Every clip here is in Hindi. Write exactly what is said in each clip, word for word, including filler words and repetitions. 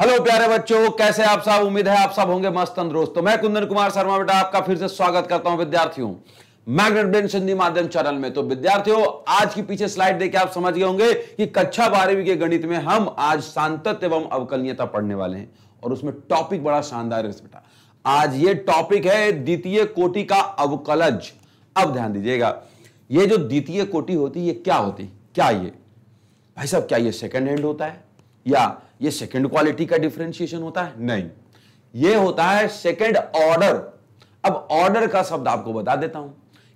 हेलो प्यारे बच्चों, कैसे आप सब? उम्मीद है आप सब होंगे मस्त तंदुरुस्त। तो मैं कुंदन कुमार शर्मा बेटा आपका फिर से स्वागत करता हूं विद्यार्थियों मैग्नेट ब्रेन्स हिंदी माध्यम चैनल में। तो विद्यार्थियों आज की पीछे स्लाइड देख आप समझ गए होंगे कि कक्षा बारहवीं के गणित में हम आज सांतत्य एवं अवकलनीयता पढ़ने वाले हैं और उसमें टॉपिक बड़ा शानदार है बेटा। आज ये टॉपिक है द्वितीय कोटि का अवकलज। अब ध्यान दीजिएगा, ये जो द्वितीय कोटि होती है क्या होती, क्या ये भाई साहब क्या ये सेकेंड हैंड होता है या ये सेकेंड क्वालिटी का डिफरेंशिएशन होता है? नहीं, ये होता है सेकेंड ऑर्डर। अब ऑर्डर का शब्द आपको बता देता हूं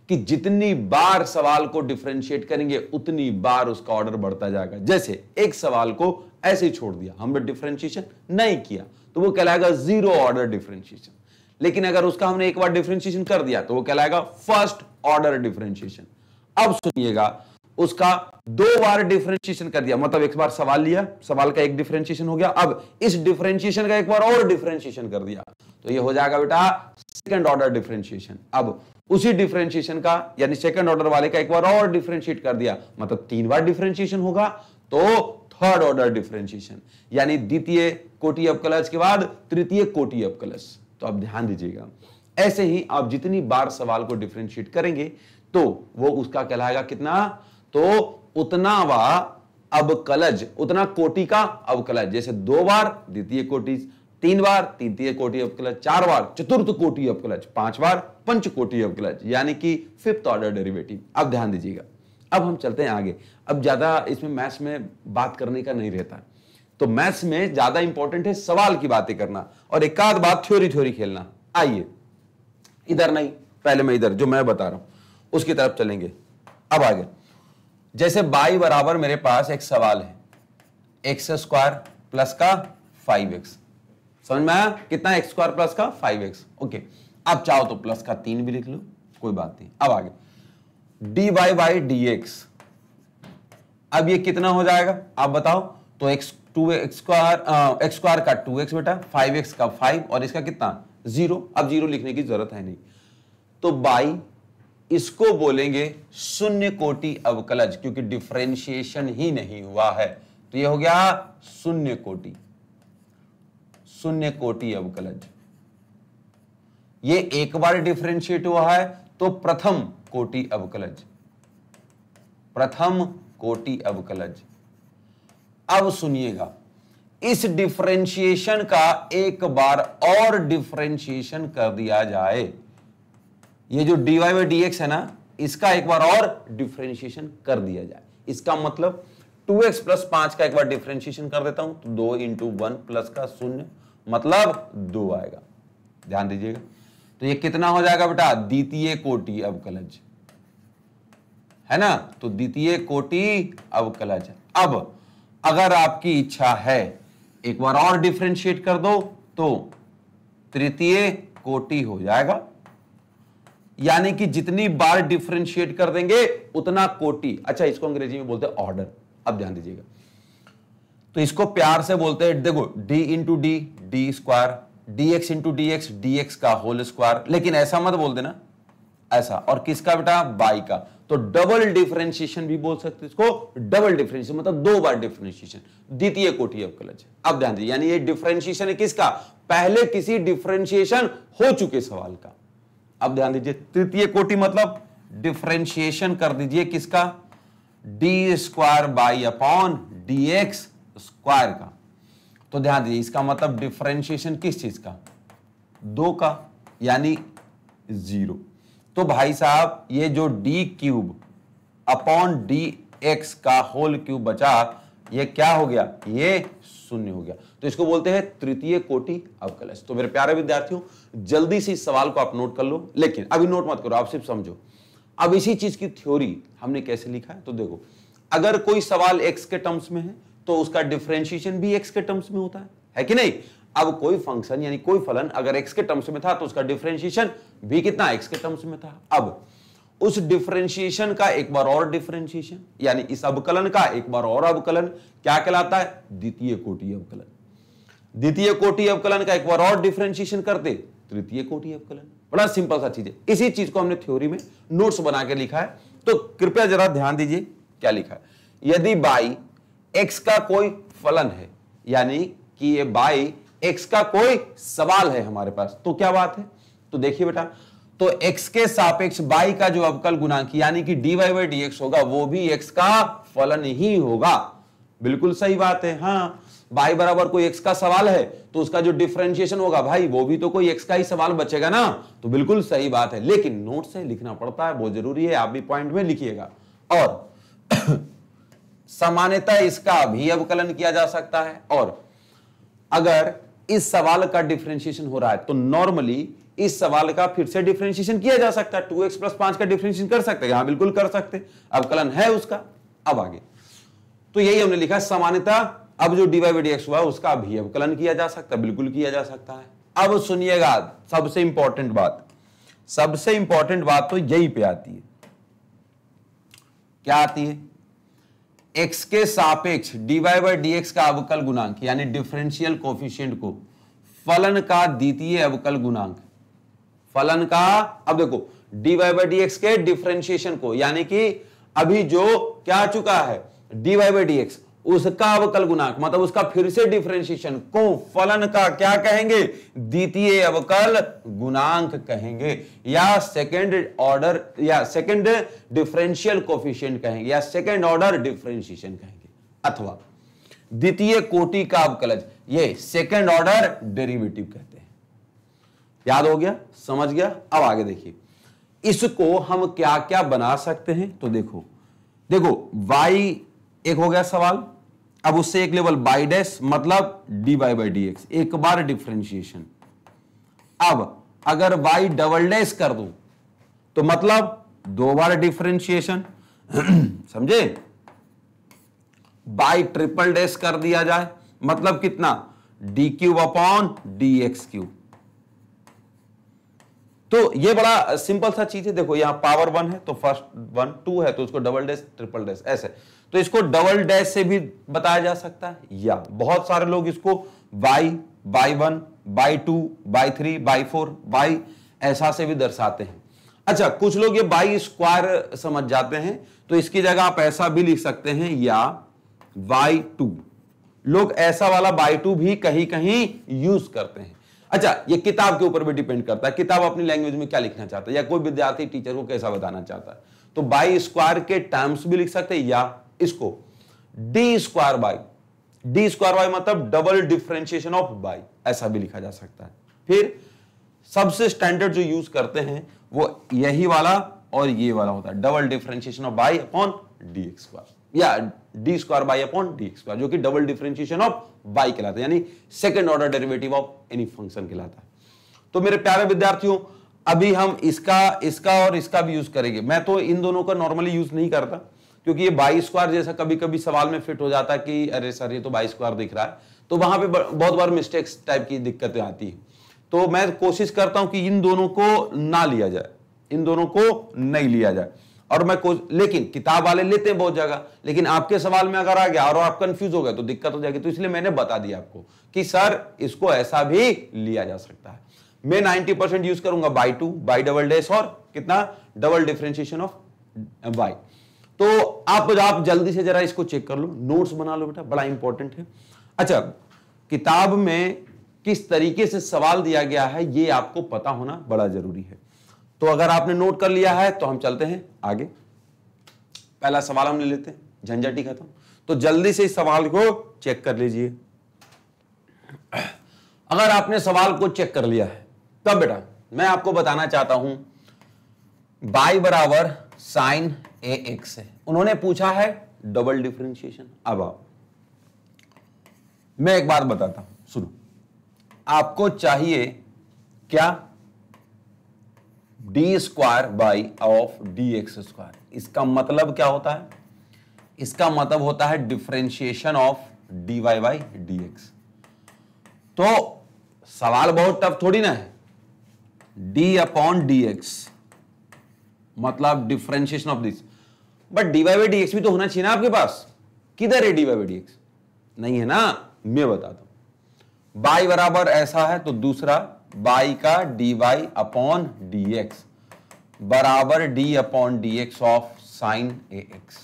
कि जितनी बार सवाल को डिफरेंशिएट करेंगे उतनी बार उसका ऑर्डर बढ़ता जाएगा। जैसे एक सवाल को ऐसे ही छोड़ दिया, हमने डिफरेंशिएशन नहीं किया तो वो कहलाएगा जीरो ऑर्डर डिफरेंशिएशन। लेकिन अगर उसका हमने एक बार डिफरेंशिएशन कर दिया तो वो कहलाएगा फर्स्ट ऑर्डर डिफरेंशिएशन। अब सुनिएगा, उसका दो बार डिफरेंशिएशन कर दिया मतलब एक बार सवाल लिया, सवाल का एक डिफरेंशिएशन हो गया, अब इस डिफरेंशिएशन का एक बार और डिफरेंशिएशन कर दिया तो ये हो जाएगा बेटा सेकंड ऑर्डर डिफरेंशिएशन। अब उसी डिफरेंशिएशन का यानी सेकंड ऑर्डर वाले का एक बार और डिफरेंशिएट कर दिया मतलब तीन बार डिफरेंशिएशन होगा तो थर्ड ऑर्डर डिफरेंशिएशन यानी द्वितीय कोटि अवकलज के बाद तृतीय कोटि अवकलज। तो अब ध्यान दीजिएगा, ऐसे ही आप जितनी बार सवाल को डिफरेंशिएट करेंगे तो वो उसका कहलाएगा कितना, तो उतना वा अवकलज, उतना कोटि का अवकलज। जैसे दो बार द्वितीय कोटि, तीन बार तृतीय कोटि अवकलज, चार बार चतुर्थ कोटि अवकलज, पांच बार पंचकोटि अवकलज यानी कि फिफ्थ ऑर्डर डेरिवेटिव। अब ध्यान दीजिएगा, अब हम चलते हैं आगे। अब ज्यादा इसमें मैथ्स में बात करने का नहीं रहता है। तो मैथ्स में ज्यादा इंपॉर्टेंट है सवाल की बातें करना और एक आध बात थ्योरी थ्योरी खेलना। आइए इधर नहीं, पहले मैं इधर जो मैं बता रहा हूं उसकी तरफ चलेंगे। अब आगे जैसे बाई बराबर मेरे पास एक सवाल है एक्स स्क्वायर प्लस का फाइव एक्स। समझ में आया कितना, एक्स स्क्वायर प्लस का फाइव एक्स। ओके, आप चाहो तो प्लस का तीन भी लिख लो, कोई बात नहीं। अब आगे d y by d x, अब ये कितना हो जाएगा आप बताओ। तो x two x square, x square का टू एक्स बेटा, फाइव एक्स का फाइव और इसका कितना जीरो। अब जीरो लिखने की जरूरत है नहीं, तो बाई इसको बोलेंगे शून्य कोटि अवकलज क्योंकि डिफरेंशिएशन ही नहीं हुआ है। तो ये हो गया शून्य कोटि, शून्य कोटि अवकलज। ये एक बार डिफरेंशिएट हुआ है तो प्रथम कोटि अवकलज, प्रथम कोटि अवकलज। अब सुनिएगा, इस डिफरेंशिएशन का एक बार और डिफरेंशिएशन कर दिया जाए, ये जो dy बाई डी एक्स है ना इसका एक बार और डिफरेंशिएशन कर दिया जाए। इसका मतलब टू एक्स प्लस पांच का एक बार डिफरेंशिएशन कर देता हूं तो दो इंटू वन प्लस का शून्य मतलब दो आएगा। ध्यान दीजिएगा, तो ये कितना हो जाएगा बेटा द्वितीय कोटि अवकलज है ना, तो द्वितीय कोटि अवकलज। अब अगर आपकी इच्छा है एक बार और डिफरेंशिएट कर दो तो तृतीय कोटि हो जाएगा यानी कि जितनी बार डिफरेंशिएट कर देंगे उतना कोटि। अच्छा, इसको अंग्रेजी में बोलते हैं ऑर्डर। अब ध्यान दीजिएगा, तो इसको प्यार से बोलते हैं, देखो d into d d square, d x into d x d x का होल स्क्वायर, लेकिन ऐसा मत बोल देना ऐसा। और किसका बेटा बाई का, तो डबल डिफरेंशिएशन भी बोल सकते इसको, डबल डिफरेंशिएशन मतलब दो बार डिफरेंशिएशन, द्वितीय कोटि अवकलज। अब ध्यान दीजिए यानी ये डिफरेंशिएशन है किसका, पहले किसी डिफरेंशिएशन हो चुके सवाल का। अब ध्यान दीजिए तृतीय कोटि मतलब डिफरेंशिएशन कर दीजिए किसका, d square by upon D x square का। तो ध्यान दीजिए इसका मतलब डिफरेंशिएशन किस चीज का, दो का यानी जीरो। तो भाई साहब ये जो d cube upon D x का होल क्यूब बचा, ये क्या हो गया, ये शून्य हो गया। तो इसको बोलते हैं तृतीय कोटि अवकलज। तो मेरे प्यारे विद्यार्थियों जल्दी से इस सवाल को आप नोट कर लो, लेकिन अभी नोट मत करो, आप सिर्फ समझो। अब इसी चीज की थ्योरी हमने कैसे लिखा है, तो देखो अगर कोई सवाल एक्स के टर्म्स में है तो उसका डिफरेंशिएशन भी एक्स के टर्म्स में होता है, है कि नहीं। अब कोई फंक्शन यानी कोई फलन अगर एक्स के टर्म्स में था तो उसका डिफरेंशिएशन भी कितना एक्स के टर्म्स में था। अब उस डिफरेंशिएशन का एक बार और डिफरेंशिएशन यानी इस अवकलन का एक बार और अवकलन क्या कहलाता है, द्वितीय कोटि अवकलन। द्वितीय कोटि अवकलन का एक बार और डिफरेंशिएशन करते तृतीय कोटि अवकलन। बड़ा सिंपल सा चीज है, इसी चीज को हमने थ्योरी में नोट्स बना के लिखा है। तो कृपया जरा ध्यान दीजिए क्या लिखा है, यदि बाई एक्स का कोई फलन है यानी कि ये बाई एक्स का कोई सवाल है हमारे पास, तो क्या बात है। तो देखिए बेटा, तो एक्स के सापेक्ष बाई का जो अवकल गुणांक यानी कि d y by d x होगा वो भी एक्स का फलन ही होगा। बिल्कुल सही बात है। हाँ, बाई बराबर कोई एक्स का सवाल है तो उसका जो डिफरेंशिएशन होगा भाई वो भी तो कोई एक्स का ही सवाल बचेगा ना। तो बिल्कुल सही बात है, लेकिन नोट से लिखना पड़ता है, बहुत जरूरी है, आप भी पॉइंट में लिखिएगा। और सामान्यतः इसका भी अवकलन किया जा सकता है। और अगर इस सवाल का डिफरेंशिएशन हो रहा है तो नॉर्मली इस सवाल का फिर से डिफरेंशिएशन किया जा सकता है, टू एक्स प्लस पांच का डिफरेंशिएशन कर सकते हैं। हाँ बिल्कुल कर सकते, अवकलन है उसका। अब आगे तो यही हमने लिखा सामान्यतः, अब जो d y by d x हुआ उसका भी अवकलन किया जा सकता है, बिल्कुल किया जा सकता है। अब सुनिएगा सबसे इंपॉर्टेंट बात, सबसे इंपॉर्टेंट बात तो यही पे आती है। क्या आती है? एक्स के सापेक्ष d y by d x का अवकल गुणांक यानी डिफरेंशियल कोफिशिएंट को फलन का द्वितीय अवकल गुणांक, फलन का, अब देखो d y by d x के डिफरेंशिएशन को यानी कि अभी जो क्या आ चुका है d y by d x उसका अवकल गुणांक मतलब उसका फिर से डिफरेंशिएशन को फलन का क्या कहेंगे? द्वितीय अवकल गुणांक कहेंगे, या सेकेंड ऑर्डर या सेकेंड डिफरेंशियल कोफिशिएंट कहेंगे, या सेकेंड ऑर्डर डिफरेंशिएशन कहेंगे, अथवा द्वितीय कोटि का अवकलज, ये सेकेंड ऑर्डर डेरिवेटिव कहते हैं। याद हो गया, समझ गया। अब आगे देखिए इसको हम क्या क्या बना सकते हैं। तो देखो देखो y एक हो गया सवाल, अब उससे एक लेवल बाई डैश मतलब d y by d x, एक बार डिफरेंशिएशन। अब अगर y डबल डैश कर दूं तो मतलब दो बार डिफरेंशिएशन, समझे। बाई ट्रिपल डैश कर दिया जाए मतलब कितना? D cube upon D x cube. तो ये बड़ा सिंपल सा चीज है। देखो यहाँ पावर वन है तो फर्स्ट वन टू है तो उसको डबल डैश ट्रिपल डैश ऐसे, तो इसको डबल डैश से भी बताया जा सकता है, या बहुत सारे लोग इसको y y one y two y three y four y ऐसा से भी दर्शाते हैं। अच्छा, कुछ लोग ये बाई स्क्वायर समझ जाते हैं तो इसकी जगह आप ऐसा भी लिख सकते हैं, या बाई टू, लोग ऐसा वाला बाई टू भी कहीं कहीं यूज करते हैं। अच्छा, ये किताब के ऊपर भी डिपेंड करता है, किताब अपनी लैंग्वेज में क्या लिखना चाहता है या कोई विद्यार्थी टीचर को कैसा बताना चाहता है। तो बाई स्क्वायर के टर्म्स भी लिख सकते हैं, या इसको d square y, d square by मतलब डबल डिफरेंशिएशन ऑफ बाई, ऐसा भी लिखा जा सकता है। फिर सबसे स्टैंडर्ड जो यूज करते हैं वो यही वाला और ये वाला होता है, double differentiation of y upon D x square, या d square by upon D x square, जो कि डबल डिफरेंशिएशन ऑफ बाई कहलाता है, यानी second order derivative of any function कहलाता है। तो मेरे प्यारे विद्यार्थियों, अभी हम इसका इसका और इसका भी यूज करेंगे। मैं तो इन दोनों का नॉर्मली यूज नहीं करता क्योंकि ये बाई स्क्वायर जैसा कभी कभी सवाल में फिट हो जाता है कि अरे सर ये तो बाई स्क्वायर दिख रहा है, तो वहां पे बहुत बार मिस्टेक्स टाइप की दिक्कतें आती है। तो मैं कोशिश करता हूं कि इन दोनों को ना लिया जाए, इन दोनों को नहीं लिया जाए। और मैं को लेकिन किताब वाले लेते हैं बहुत जगह, लेकिन आपके सवाल में अगर आ गया और आप कंफ्यूज हो गए तो दिक्कत हो जाएगी। तो इसलिए मैंने बता दिया आपको कि सर इसको ऐसा भी लिया जा सकता है। मैं नब्बे परसेंट यूज करूंगा y two, y double dash और कितना डबल डिफरेंशिएशन ऑफ बाई। तो आप, आप जल्दी से जरा इसको चेक कर लो, नोट्स बना लो बेटा, बड़ा इंपॉर्टेंट है। अच्छा, किताब में किस तरीके से सवाल दिया गया है ये आपको पता होना बड़ा जरूरी है। तो अगर आपने नोट कर लिया है तो हम चलते हैं आगे। पहला सवाल हमने लेते हैं, झंझटी खत्म। तो जल्दी से इस सवाल को चेक कर लीजिए। अगर आपने सवाल को चेक कर लिया है तब बेटा मैं आपको बताना चाहता हूं बाई बराबर साइन ए एक्स है, उन्होंने पूछा है डबल डिफरेंशिएशन। अब आप, मैं एक बात बताता हूं, सुनो। आपको चाहिए क्या? D square by of D x square. इसका मतलब क्या होता है? इसका मतलब होता है differentiation of d y by d x. तो सवाल बहुत टफ थोड़ी ना है, डी अपॉन डी एक्स मतलब differentiation of this, but D y by d x भी तो होना चाहिए ना आपके पास। किधर है d y by d x? नहीं है ना, मैं बताता हूं। बाई बराबर ऐसा है तो दूसरा बाई का dy y upon D x बराबर d upon D x of sine a x.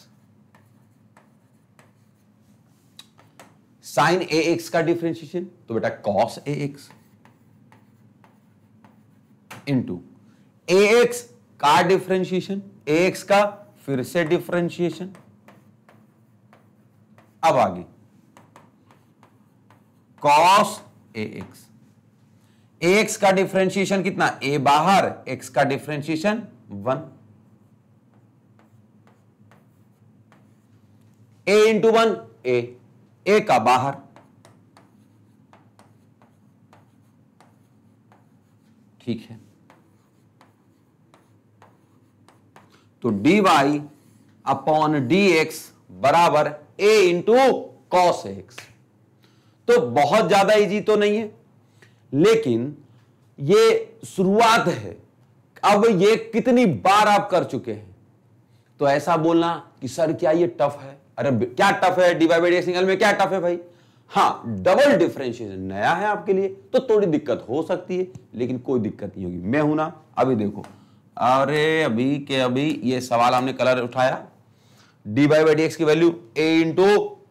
Sine a x का डिफ्रेंशिएशन तो बेटा cos a x into a x का डिफ्रेंशिएशन, ए एक्स का फिर से डिफ्रेंशिएशन। अब आगे cos a x, a x का डिफ्रेंशिएशन कितना, ए बाहर, एक्स का differentiation one, a into one a, a का बाहर, ठीक है। तो d y upon D x बराबर ए इंटू कॉस एक्स। तो बहुत ज्यादा इजी तो नहीं है, लेकिन ये शुरुआत है। अब ये कितनी बार आप कर चुके हैं, तो ऐसा बोलना कि सर क्या ये टफ है, अरे क्या टफ है, d y by d x single में क्या टफ है भाई। हाँ, डबल डिफरेंशिएशन नया है आपके लिए, तो थोड़ी दिक्कत हो सकती है, लेकिन कोई दिक्कत नहीं होगी, मैं हूं ना। अभी देखो, अरे अभी के अभी ये सवाल हमने कलर उठाया, d y by d x की value a into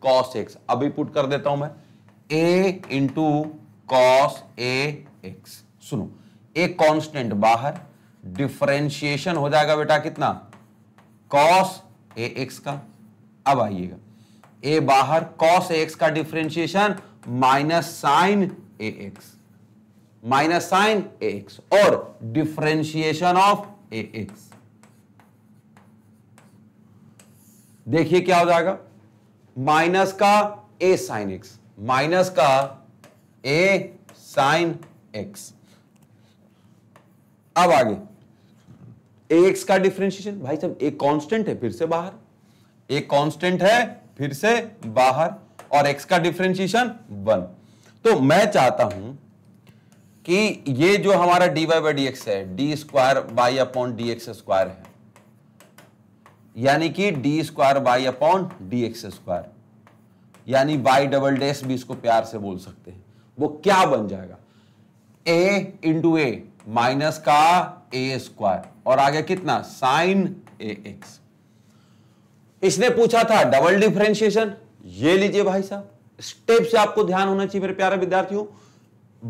cos x, अभी पुट कर देता हूं मैं, a into cos a x. सुनो, ए कांस्टेंट बाहर, डिफरेंशिएशन हो जाएगा बेटा कितना, कॉस ए एक्स का। अब आइएगा, ए बाहर, कॉस एक्स का differentiation minus sine a x, minus sine a x और डिफरेंशिएशन ऑफ ए एक्स। देखिए क्या हो जाएगा, माइनस का ए साइन एक्स, माइनस का ए साइन एक्स। अब आगे ए एक्स का डिफरेंशिएशन, भाई साहब एक कांस्टेंट है फिर से बाहर, एक कांस्टेंट है फिर से बाहर, और एक्स का डिफरेंशिएशन वन। तो मैं चाहता हूं कि ये जो हमारा d y by d x है, d square by upon D x square है, यानी कि d square by upon D x square, यानी बाई डबल डैश भी इसको प्यार से बोल सकते हैं। वो क्या बन जाएगा, ए इंटू ए माइनस का ए स्क्वायर और आगे कितना, साइन ए एक्स। इसने पूछा था डबल डिफरेंशिएशन, ये लीजिए भाई साहब, स्टेप से आपको ध्यान होना चाहिए मेरे प्यारे विद्यार्थियों।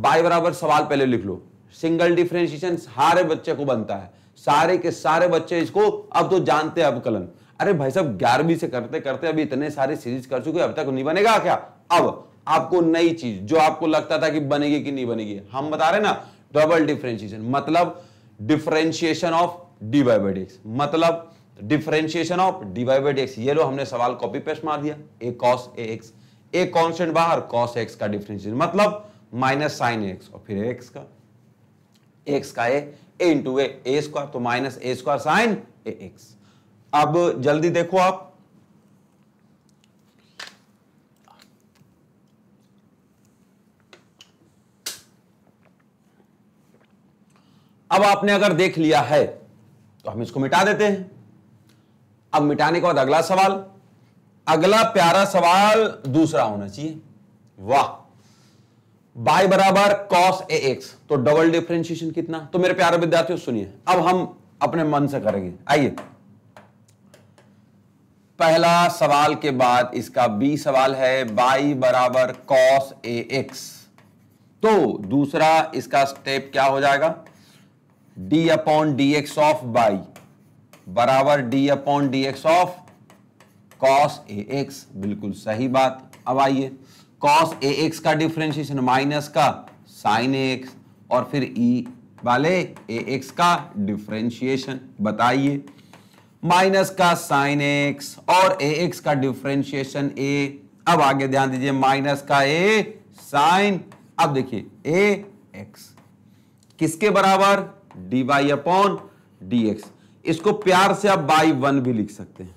बाई बराबर सवाल पहले लिख लो, सिंगल डिफरेंशिएशन सारे बच्चे को बनता है, सारे के सारे बच्चे इसको अब तो जानते हैं अवकलन। अरे भाई साहब ग्यारहवीं से करते करते अभी इतने सारे सीरीज कर चुके, अब तक नहीं बनेगा क्या। अब आपको नई चीज जो आपको लगता था कि बनेगी कि नहीं बनेगी, हम बता रहे ना, डबल डिफरेंशिएशन मतलब differentiation of d y by d x, मतलब differentiation of d y by d x. ये लो हमने सवाल कॉपी पेस्ट मार दिया, a cos a x, a constant बाहर, कॉस एक्स का डिफरेंशिएशन मतलब माइनस साइन एक्स और फिर एक्स का, एक्स का a, a into a, a square, तो minus a square sine a x. अब जल्दी देखो आप, अब आपने अगर देख लिया है तो हम इसको मिटा देते हैं। अब मिटाने के बाद अगला सवाल, अगला प्यारा सवाल दूसरा होना चाहिए। वाह, बाई बराबर कॉस ए एक्स, तो डबल डिफरेंशिएशन कितना। तो मेरे प्यारे विद्यार्थियों सुनिए, अब हम अपने मन से करेंगे। आइए, पहला सवाल के बाद इसका बी सवाल है, बाई बराबर कॉस ए एक्स। तो दूसरा इसका स्टेप क्या हो जाएगा, d upon D x of y बराबर d upon D x of cos a x, बिल्कुल सही बात। अब आइए, कॉस ए एक्स का डिफरेंशिएशन माइनस का साइन ए एक्स और फिर ई वाले ए एक्स का डिफरेंशिएशन, बताइए माइनस का साइन ए एक्स और ए एक्स का डिफरेंशिएशन ए। अब आगे ध्यान दीजिए, माइनस का ए साइन, अब देखिए ए एक्स किसके बराबर, d y upon D x. इसको प्यार से आप बाई वन भी लिख सकते हैं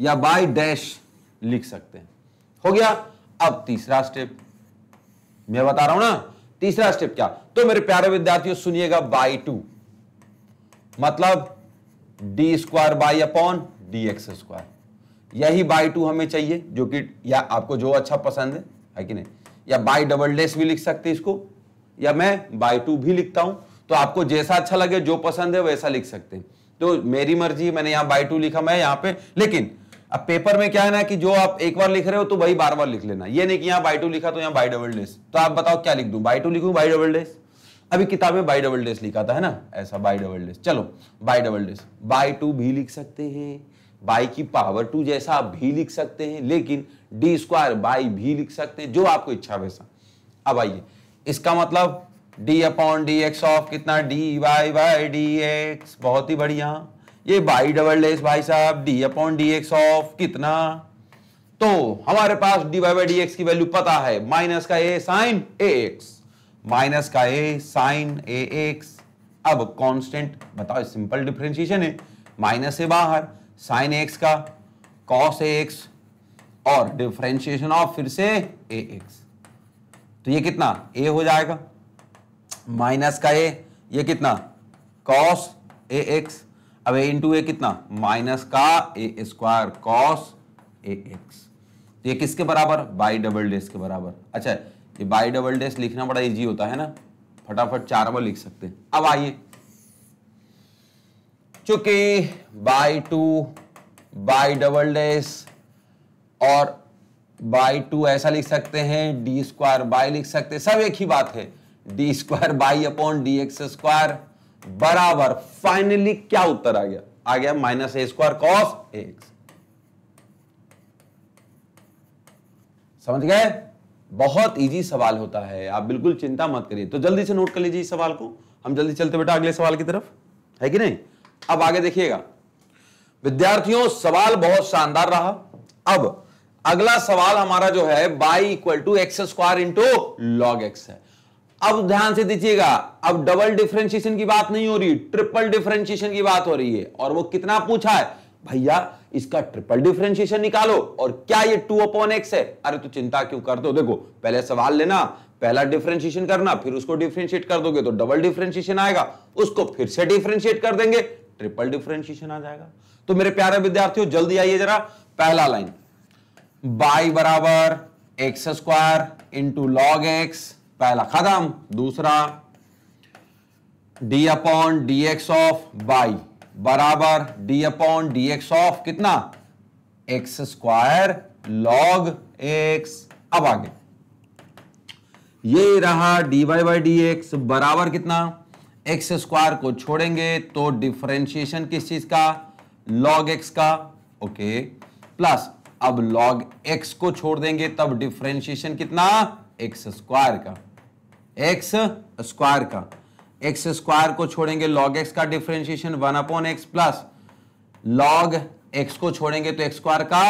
या बाई डैश लिख सकते हैं, हो गया। अब तीसरा स्टेप मैं बता रहा हूं ना, तीसरा स्टेप क्या, तो मेरे प्यारे विद्यार्थियों सुनिएगा, बाई टू मतलब d square by upon D x square, यही बाई टू हमें चाहिए, जो कि या आपको जो अच्छा पसंद है, है कि नहीं, या बाई डबल डैश भी लिख सकते हैं इसको, या मैं बाई टू भी लिखता हूं, तो आपको जैसा अच्छा लगे, जो पसंद है वैसा लिख सकते हैं। तो मेरी मर्जी, मैंने यहाँ बाई टू लिखा, मैं यहाँ पे, लेकिन अब पेपर में क्या है ना कि जो आप एक बार लिख रहे हो तो वही बार बार लिख लेना, ये नहीं कि यहाँ बाई टू लिखा तो यहाँ बाई डबल डैश, तो आप बताओ क्या लिख दूं, बाई टू लिखूं बाई डबल डैश, अभी किताब में बाई डबल डैश लिखा था है ना ऐसा बाई डबल डैश, चलो y double dash, y two भी लिख सकते हैं, बाई की पावर टू जैसा आप भी लिख सकते हैं, लेकिन डी स्क्वायर बाई भी लिख सकते हैं, जो आपको इच्छा वैसा। अब आइए इसका मतलब d upon D x of कितना d y by d x, बहुत ही बढ़िया, ये बाई डबल डैश भाई साहब d upon D x of कितना, तो हमारे पास d y by d x की वैल्यू पता है, माइनस का a sine a x, minus का ए साइन ए एक्स। अब कांस्टेंट बताओ, सिंपल डिफरेंशिएशन है, माइनस से बाहर साइन एक्स का कॉस ए एक्स और डिफरेंशिएशन ऑफ फिर से ए एक्स, तो ये कितना ए हो जाएगा, माइनस का ए, ये कितना कॉस ए एक्स, अब ए इंटू ए कितना माइनस का a square cos a x, तो ये किसके बराबर बाई डबल डैश के बराबर। अच्छा ये बाई डबल डैश लिखना बड़ा इजी होता है ना, फटाफट चार बार लिख सकते हैं। अब आइए चूंकि y two y double dash और बाई टू ऐसा लिख सकते हैं, डी स्क्वायर बाई लिख सकते हैं, सब एक ही बात है, d square by upon D x square बराबर फाइनली क्या उत्तर आ गया, आ गया minus a square cos x. समझ गए, बहुत इजी सवाल होता है, आप बिल्कुल चिंता मत करिए। तो जल्दी से नोट कर लीजिए इस सवाल को, हम जल्दी चलते बेटा अगले सवाल की तरफ, है कि नहीं। अब आगे देखिएगा विद्यार्थियों, सवाल बहुत शानदार रहा। अब अगला सवाल हमारा जो है y equal to x square into log x है। अब ध्यान से दीजिएगा, अब डबल डिफरेंशिएशन की बात नहीं हो रही, ट्रिपल डिफरेंशिएशन की बात हो रही है, और वो कितना पूछा है भैया, इसका ट्रिपल डिफरेंशिएशन निकालो, और क्या ये टू अपॉन एक्स है। अरे तो चिंता क्यों करते हो, देखो पहले सवाल लेना, पहला डिफरेंशिएशन करना, फिर उसको डिफरेंशिएट कर दोगे तो डबल डिफरेंशिएशन आएगा, उसको फिर से डिफरेंशिएट कर देंगे, ट्रिपल डिफरेंशिएशन आ जाएगा। तो मेरे प्यारे विद्यार्थियों जल्दी आइए जरा, पहला लाइन बाई बराबर x square into log x, पहला खत्म। दूसरा d upon D x of y बराबर d upon D x of कितना एक्स स्क्वायर लॉग एक्स। अब आगे ये रहा d y by d x बराबर कितना, एक्स स्क्वायर को छोड़ेंगे तो डिफरेंशिएशन किस चीज का, लॉग एक्स का, ओके, प्लस अब लॉग एक्स को छोड़ देंगे तब डिफरेंशिएशन कितना एक्स स्क्वायर का, एक्स स्क्वायर का, एक्स स्क्वायर को छोड़ेंगे लॉग एक्स का differentiation one upon x, plus log x को छोड़ेंगे तो एक्स स्क्वायर का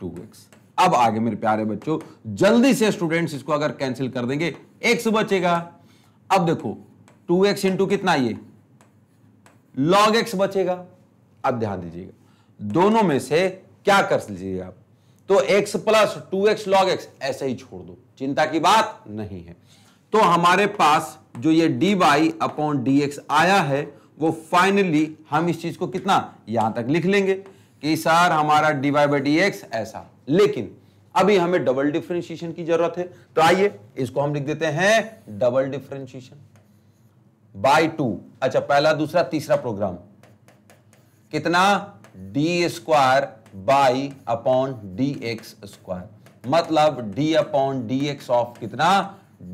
टू एक्स। अब आगे मेरे प्यारे बच्चों जल्दी से स्टूडेंट्स इसको अगर कैंसिल कर देंगे एक्स बचेगा। अब देखो टू एक्स इंटू कितना ये लॉग एक्स बचेगा। अब ध्यान दीजिएगा दोनों में से क्या कर लीजिएगा आप, तो x plus two x log x ऐसे ही छोड़ दो, चिंता की बात नहीं है। तो हमारे पास जो ये d y upon D x आया है वो फाइनली हम इस चीज को कितना यहां तक लिख लेंगे कि सर हमारा d y by d x ऐसा, लेकिन अभी हमें डबल डिफरेंशिएशन की जरूरत है, तो आइए इसको हम लिख देते हैं डबल डिफरेंशिएशन बाई टू। अच्छा पहला दूसरा तीसरा प्रोग्राम कितना d square by upon D x square, मतलब d upon D x of कितना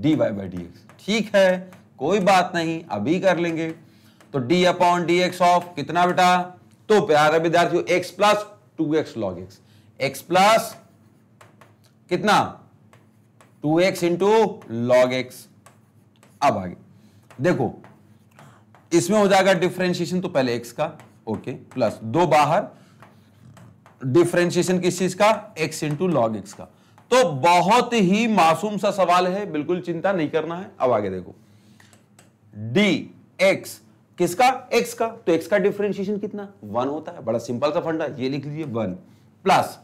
d y by d x, ठीक है कोई बात नहीं अभी कर लेंगे। तो d upon D x of कितना बेटा, तो प्यारे विद्यार्थियों x plus two x log x, x plus कितना two x into log x. अब आगे देखो इसमें हो जाएगा डिफरेंशिएशन तो पहले एक्स का, ओके, प्लस दो बाहर डिफरेंशिएशन किस चीज का, x इंटू लॉग एक्स का। तो बहुत ही मासूम सा सवाल है, बिल्कुल चिंता नहीं करना है। अब आगे देखो dx किसका, x का, तो x का डिफरेंशिएशन कितना वन होता है, बड़ा सिंपल सा फंडा, ये लिख लीजिए वन प्लस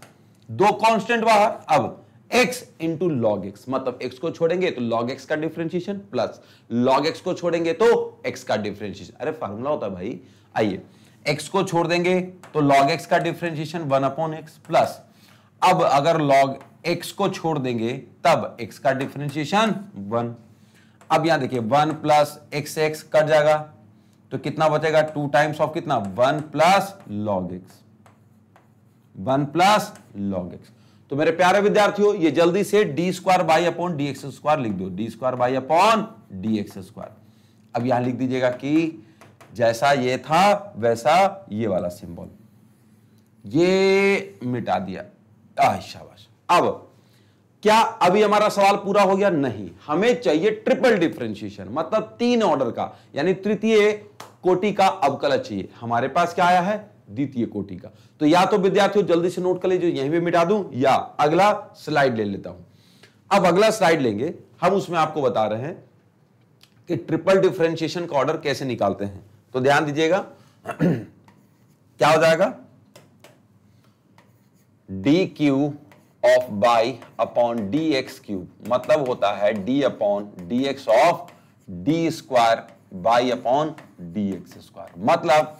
दो कांस्टेंट बाहर, अब x इंटू लॉग एक्स, मतलब x को छोड़ेंगे तो log x का डिफरेंशिएशन प्लस log x को छोड़ेंगे तो x का डिफरेंशिएशन। अरे फार्मूला होता है भाई, आइए x को छोड़ देंगे तो log x का differentiation one upon x, plus अब अगर log x को छोड़ देंगे तब x का डिफरेंशिएशन वन। अब यहां देखिए one plus x x cut जाएगा तो कितना बचेगा टू टाइम्स ऑफ कितना one plus log x, one plus log x. तो मेरे प्यारे विद्यार्थियों ये जल्दी से d square by upon D x square लिख दो, d square by upon D x square. अब यहां लिख दीजिएगा कि जैसा ये था वैसा ये वाला सिंबल, ये मिटा दिया। आह शाबाश। अब क्या अभी हमारा सवाल पूरा हो गया? नहीं, हमें चाहिए ट्रिपल डिफरेंशिएशन, मतलब तीन ऑर्डर का, यानी तृतीय कोटि का अवकलज चाहिए। हमारे पास क्या आया है? द्वितीय कोटि का। तो या तो विद्यार्थियों जल्दी से नोट कर लीजिए, यहीं भी मिटा दूं, या अगला स्लाइड ले लेता हूं। अब अगला स्लाइड लेंगे हम, उसमें आपको बता रहे हैं कि ट्रिपल डिफरेंशिएशन का ऑर्डर कैसे निकालते हैं। तो ध्यान दीजिएगा क्या हो जाएगा, d Q of y upon D x cube, मतलब होता है d upon D x of d square by upon D x square. मतलब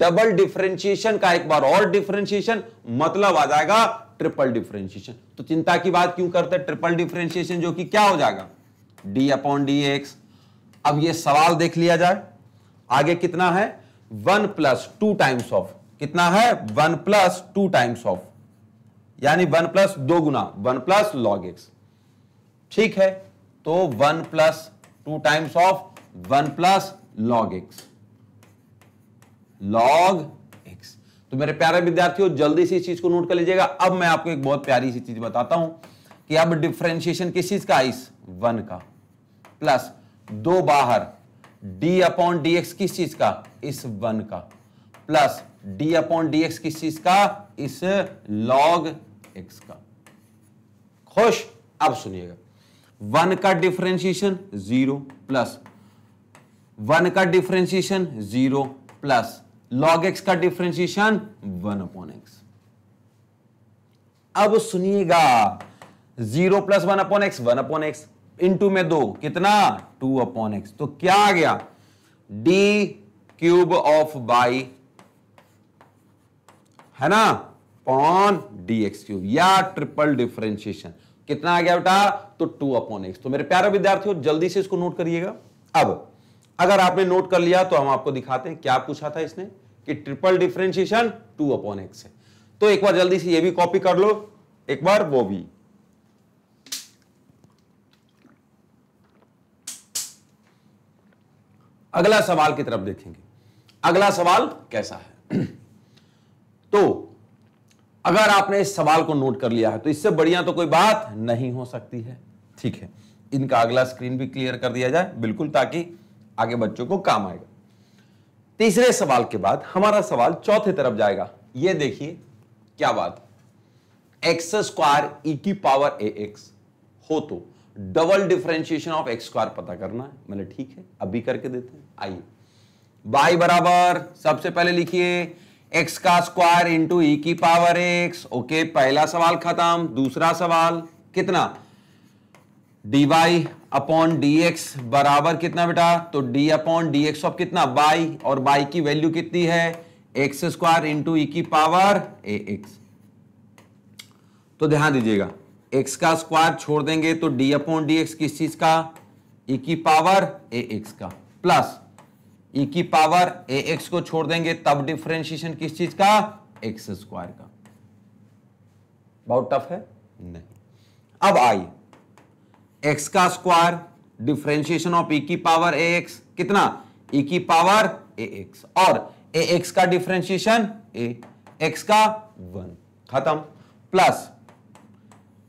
डबल डिफरेंशिएशन का एक बार और डिफरेंशिएशन, मतलब आ जाएगा ट्रिपल डिफरेंशिएशन। तो चिंता की बात क्यों करते हैं, ट्रिपल डिफरेंशिएशन जो कि क्या हो जाएगा, डी अपॉन डी एक्स। अब ये सवाल देख लिया जाए, आगे कितना है, one plus two times of, कितना है, one plus two times of, यानी वन प्लस दो गुना, वन प्लस लॉग एक्स। ठीक है, तो one plus two times of one plus log x, log x. तो मेरे प्यारे विद्यार्थियों जल्दी से इस चीज को नोट कर लीजिएगा। अब मैं आपको एक बहुत प्यारी सी चीज बताता हूं कि अब डिफरेंशिएशन किस चीज का, इस वन का, प्लस दो बाहर डी अपॉन डी एक्स किस चीज का, इस वन का, plus d upon D x किस चीज का, इस लॉग एक्स का। खुश। अब सुनिएगा, वन का डिफरेंशिएशन जीरो, प्लस वन का differentiation zero, plus log x का डिफरेंशिएशन वन अपॉन एक्स। अब सुनिएगा, zero plus one upon x, one upon x, into में दो, कितना, टू अपॉन एक्स। तो क्या आ गया, डी क्यूब ऑफ बाई है ना अपॉन डी एक्स क्यूब, या ट्रिपल डिफरेंशिएशन। कितना आ गया बेटा, तो टू अपॉन एक्स। तो मेरे प्यारे विद्यार्थियों जल्दी से इसको नोट करिएगा। अब अगर आपने नोट कर लिया तो हम आपको दिखाते हैं क्या पूछा था इसने, कि triple differentiation two upon x है। तो एक बार जल्दी से ये भी कॉपी कर लो, एक बार वो भी। अगला सवाल की तरफ देखेंगे, अगला सवाल कैसा है। तो अगर आपने इस सवाल को नोट कर लिया है तो इससे बढ़िया तो कोई बात नहीं हो सकती है। ठीक है, इनका अगला स्क्रीन भी क्लियर कर दिया जाए बिल्कुल, ताकि आगे बच्चों को काम आएगा। तीसरे सवाल के बाद हमारा सवाल चौथे तरफ जाएगा। ये देखिए क्या बात, एक्स स्क्वायर ई की पावर ए एक्स हो तो double differentiation of x square पता करना है। मतलब ठीक है, अभी करके देते हैं। आइए, बाई बराबर सबसे पहले लिखिए एक्स का स्क्वायर इंटू ई की पावर एक्स। ओके, पहला सवाल खत्म। दूसरा सवाल कितना, d y upon D x बराबर कितना बेटा, तो d upon D x of कितना, बाई, और बाई की वैल्यू कितनी है, एक्स स्क्वायर इंटू ई की पावर ए एक्स। तो ध्यान दीजिएगा, एक्स का स्क्वायर छोड़ देंगे तो डी अपॉन डी एक्स किस चीज का, ई की पावर ए एक्स का, प्लस ई की पावर ए एक्स को छोड़ देंगे तब डिफरेंशिएशन किस चीज का, एक्स स्क्वायर का। बहुत टफ है? नहीं। अब आइए, एक्स का स्क्वायर डिफरेंशिएशन ऑफ ई की पावर ए एक्स कितना, ई की पावर ए एक्स, और ए एक्स का डिफरेंशिएशन ए एक्स का वन, खत्म, प्लस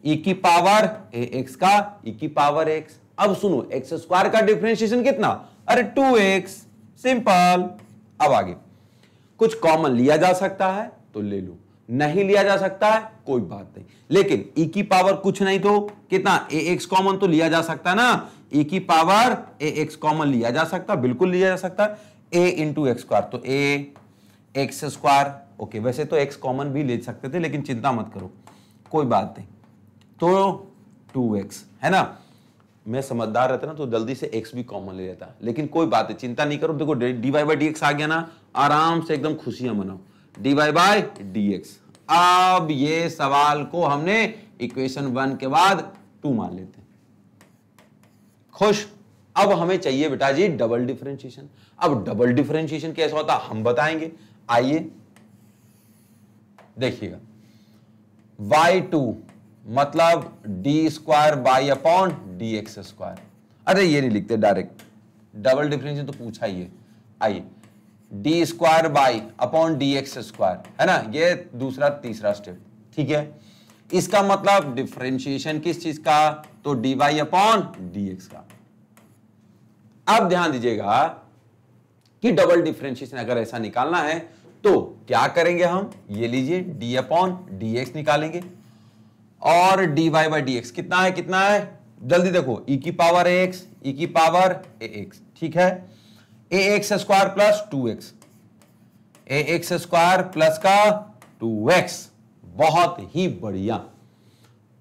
ई की पावर ए एक्स का ई की पावर एक्स। अब सुनो, एक्स स्क्वायर का डिफरेंशिएशन कितना, अरे टू एक्स, सिंपल। अब आगे कुछ कॉमन लिया जा सकता है तो ले लो, नहीं लिया जा सकता है कोई बात नहीं, लेकिन e की पावर कुछ नहीं तो कितना, ए एक्स कॉमन तो लिया जा सकता है ना, e की पावर ए एक्स कॉमन लिया जा सकता, बिल्कुल लिया जा सकता है। a इंटू एक्स स्क्वायर, तो a एक्स स्क्वायर, ओके, वैसे तो x कॉमन भी ले सकते थे लेकिन चिंता मत करो, कोई बात नहीं। तो टू एक्स है ना, मैं समझदार रहता ना तो जल्दी से x भी कॉमन ले लेता, लेकिन कोई बात नहीं, चिंता नहीं करो। देखो d y by d x आ गया ना, आराम से एकदम खुशियां मनाओ, dy बाई डी एक्स। अब ये सवाल को हमने इक्वेशन वन के बाद टू मान लेते हैं। खुश। अब हमें चाहिए बेटा जी डबल डिफरेंशिएशन। अब डबल डिफरेंशिएशन कैसा होता हम बताएंगे। आइए देखिएगा, वाई टू मतलब d square y upon D x square. अरे ये नहीं लिखते डायरेक्ट, डबल डिफरेंशियल तो पूछा ही है। आइए d square y upon D x square है ना, ये दूसरा तीसरा स्टेप। ठीक है, इसका मतलब डिफरेंशिएशन किस चीज का, तो d y upon D x का। अब ध्यान दीजिएगा कि डबल डिफरेंशिएशन अगर ऐसा निकालना है तो क्या करेंगे हम, ये लीजिए डी अपॉन डी एक्स निकालेंगे और d y by d x कितना है कितना है जल्दी देखो, ई की पावर ए एक्स, ई की पावर ए एक्स। ठीक है, a x square plus two x, a x square plus का टू एक्स। बहुत ही बढ़िया,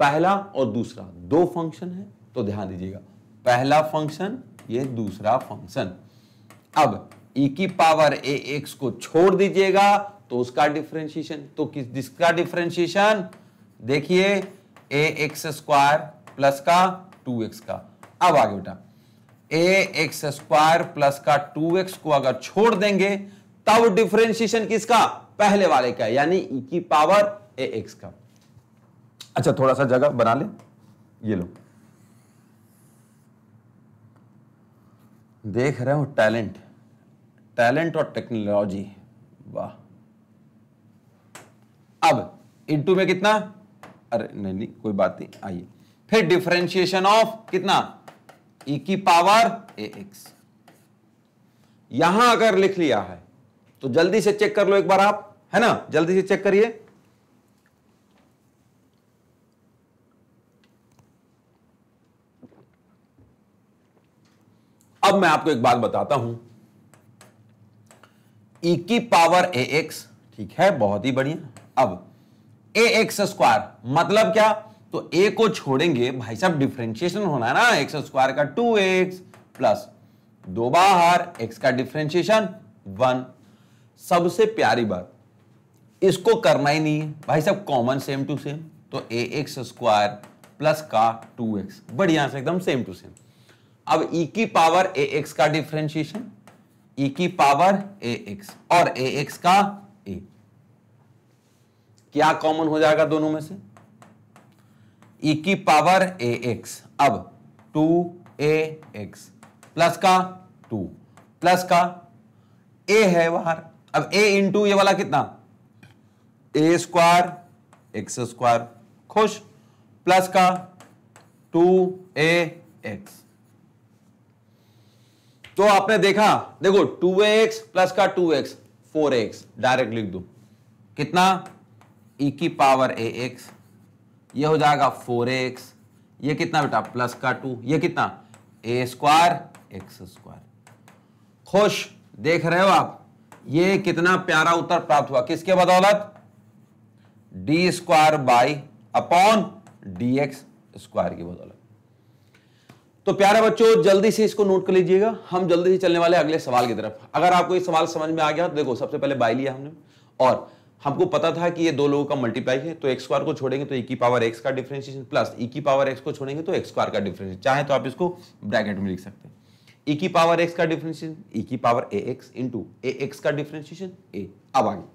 पहला और दूसरा दो फंक्शन है तो ध्यान दीजिएगा, पहला फंक्शन ये दूसरा फंक्शन। अब e की पावर ए एक्स को छोड़ दीजिएगा तो उसका डिफरेंशिएशन, तो किस जिसका डिफरेंशिएशन देखिए ए एक्स स्क्वायर प्लस का टू एक्स का। अब आगे बेटा ए एक्स स्क्वायर प्लस का टू एक्स को अगर छोड़ देंगे तब डिफरेंशिएशन किसका, पहले वाले का, यानी e की पावर ए एक्स का। अच्छा थोड़ा सा जगह बना ले, ये लो देख रहे हो, टैलेंट टैलेंट और टेक्नोलॉजी, वाह। अब इनटू में कितना, अरे नहीं नहीं कोई बात नहीं। आइए फिर डिफरेंशिएशन ऑफ कितना, e की पावर ए एक्स। यहां अगर लिख लिया है तो जल्दी से चेक कर लो एक बार आप, है ना, जल्दी से चेक करिए। अब मैं आपको एक बात बताता हूं, e की पावर ए एक्स, ठीक है बहुत ही बढ़िया। अब ए एक्स स्क्वायर मतलब क्या, तो a को छोड़ेंगे भाई साहब, डिफरेंशिएशन होना है ना, एक्स स्क्वायर का टू एक्स प्लस दो बाहर x का डिफरेंशिएशन वन। सबसे प्यारी बात, इसको करना ही नहीं है भाई साहब, कॉमन सेम टू सेम, तो ए एक्स स्क्वायर प्लस का टू एक्स, बढ़िया से एकदम सेम टू सेम। अब e की पावर ए एक्स का डिफरेंशिएशन, e की पावर ए एक्स और ए एक्स का a, क्या कॉमन हो जाएगा दोनों में से, e की पावर ए एक्स। अब टू ए एक्स प्लस का टू प्लस का a है बाहर। अब a इंटू ये वाला कितना, ए स्क्वायर एक्स स्क्वायर, खुश, प्लस का टू ए एक्स। तो आपने देखा, देखो टू ए एक्स प्लस का two x four a x, direct लिख दो कितना, e की पावर ए एक्स, ये हो जाएगा फोर ए एक्स, ये कितना बेटा प्लस का टू, ये कितना ए स्क्वायर एक्स स्क्वायर, खुश। देख रहे हो आप, ये कितना प्यारा उत्तर प्राप्त हुआ, किसके बदौलत, d square by upon D x square की बदौलत। तो प्यारे बच्चों जल्दी से इसको नोट कर लीजिएगा, हम जल्दी से चलने वाले अगले सवाल की तरफ। अगर आपको ये सवाल समझ में आ गया तो देखो, सबसे पहले बाई लिया हमने और हमको पता था कि ये दो लोगों का मल्टीप्लाई है, तो एक्स स्क्वायर को छोड़ेंगे तो एक की पावर एक्स का डिफरेंशिएशन प्लस ई की पावर एक्स को छोड़ेंगे तो एक्स स्क्वायर का डिफरेंशिएशन। चाहे तो आप इसको ब्रैकेट में लिख सकते हैं, e की पावर x का डिफरेंशिएशन e की power a x into a x का डिफरेंशिएशन a। अब आगे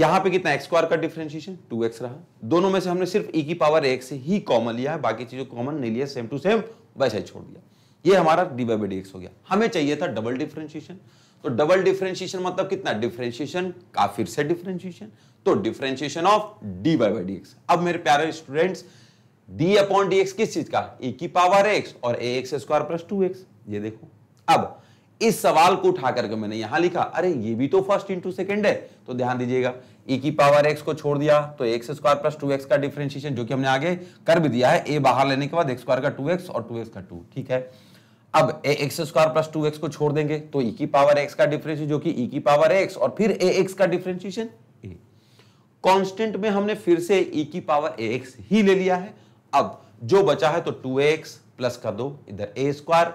यहाँ पे कितना, एक्स स्क्वायर का डिफरेंशिएशन टू एक्स रहा, दोनों में से हमने सिर्फ e की पावर a x से ही कॉमन लिया है, बाकी चीजों को कॉमन नहीं लिया, सेम टू सेम वैसे ही छोड़ दिया। ये हमारा d y by d x हो गया। हमें चाहिए था डबल डिफरेंशिएशन, तो डबल डिफरेंशिएशन मतलब कितना, डिफरेंशिएशन का फिर से डिफरेंशिएशन, तो differentiation of d y by d x. अब मेरे प्यारे students, d upon D x किस चीज का, e की पावर x और a x square plus two x, ये देखो। अब इस सवाल को उठा करके मैंने यहां लिखा, अरे ये भी तो फर्स्ट इंटू सेकेंड है, तो ध्यान दीजिएगा e की पावर x को छोड़ दिया तो x square plus two x का डिफरेंशिएशन, जो कि हमने आगे कर भी दिया है, a बाहर लेने के बाद एक्स स्क्वायर का टू एक्स और टू एक्स का टू, ठीक है। अब a x square plus two x को छोड़ देंगे तो e की पावर x का डिफरेंशिएशन जो कि e की पावर x और फिर ए एक्स का डिफरेंशिएशन a। कांस्टेंट में हमने फिर से e की पावर ए एक्स ही ले लिया है। अब जो बचा है तो टू एक्स प्लस का दो, इधर ए स्क्वायर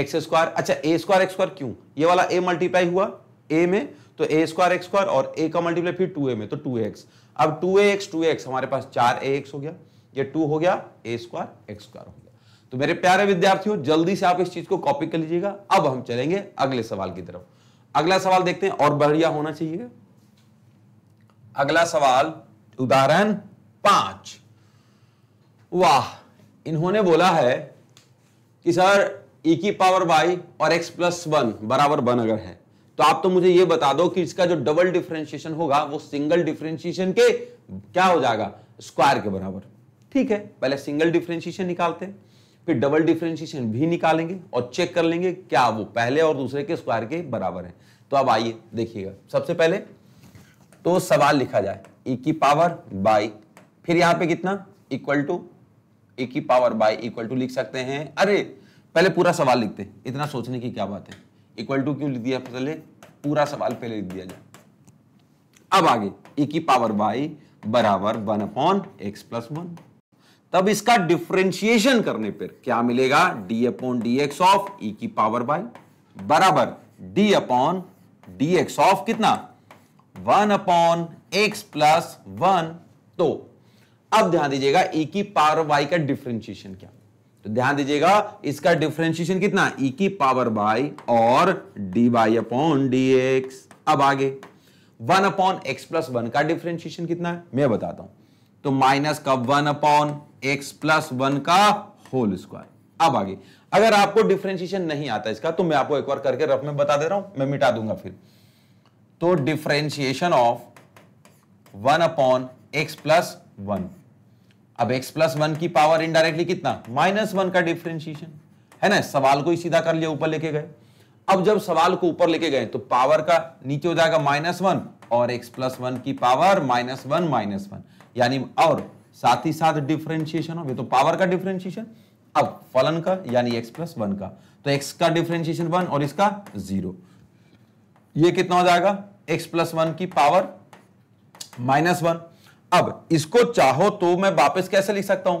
एक्स स्क्वायर, अच्छा ए स्क्वायर एक्स स्क्वायर क्यों, ये वाला ए मल्टीप्लाई हुआ ए में तो ए स्क्वायर एक्स स्क्वायर और ए का मल्टीप्लाई फिर टू ए में तो टू एक्स। अब टू एक्स टू एक्स हमारे पास चार ए एक्स हो गया, ये टू हो गया, ए स्क्वायर एक्स स्क्वायर हो गया। तो मेरे प्यारे विद्यार्थियों जल्दी से आप इस चीज को कॉपी कर लीजिएगा। अब हम चलेंगे अगले सवाल की तरफ। अगला सवाल देखते हैं, और बढ़िया होना चाहिए अगला सवाल, उदाहरण पांच। वाह, इन्होंने बोला है कि सर e की पावर y और x प्लस वन बराबर वन अगर है तो आप तो मुझे ये बता दो कि इसका जो डबल डिफरेंशिएशन होगा वो सिंगल डिफरेंशिएशन के क्या हो जाएगा, स्क्वायर के बराबर। ठीक है, पहले सिंगल डिफरेंशिएशन निकालते हैं, फिर डबल डिफरेंशिएशन भी निकालेंगे और चेक कर लेंगे क्या वो पहले और दूसरे के स्क्वायर के बराबर है। तो अब आइए देखिएगा, सबसे पहले तो सवाल लिखा जाए e की पावर बाई, फिर यहाँ पे कितना इक्वल टू e की पावर बाई इक्वल टू लिख सकते हैं। अरे पहले पूरा सवाल लिखते हैं, इतना सोचने की क्या बात है, इक्वल टू क्यों लिख दिया, पहले पूरा सवाल पहले लिख दिया जाए। अब आगे e की पावर बाई बराबर one upon x plus one, तब इसका डिफरेंशिएशन करने पर क्या मिलेगा, d upon D x of e की पावर बाई बराबर d upon D x of कितना, one upon x plus one. तो अब ध्यान दीजिएगा e की पावर y का डिफरेंशिएशन क्या, तो ध्यान दीजिएगा इसका डिफरेंशिएशन कितना e की पावर y और d y upon D x. अब आगे one upon x plus one का डिफरेंशिएशन कितना है मैं बताता हूं, तो माइनस का one upon x plus one का होल स्क्वायर। अब आगे अगर आपको डिफरेंशिएशन नहीं आता इसका तो मैं आपको एक बार करके रफ में बता दे रहा हूं, मैं मिटा दूंगा फिर। तो differentiation of one upon x plus one, अब x प्लस वन की पावर इनडायरेक्टली कितना, माइनस वन का डिफरेंशिएशन है ना। सवाल को ही सीधा कर लिया, ऊपर लेके गए। अब जब सवाल को ऊपर लेके गए तो पावर का नीचे हो जाएगा माइनस वन और x प्लस वन की power minus one minus one, यानी और साथ ही साथ डिफरेंशिएशन हो, ये तो पावर का डिफरेंशिएशन, अब फलन का यानी x प्लस वन का, तो x का डिफरेंशिएशन वन और इसका जीरो। ये कितना हो जाएगा x प्लस वन की पावर माइनस वन। अब इसको चाहो तो मैं वापस कैसे लिख सकता हूं,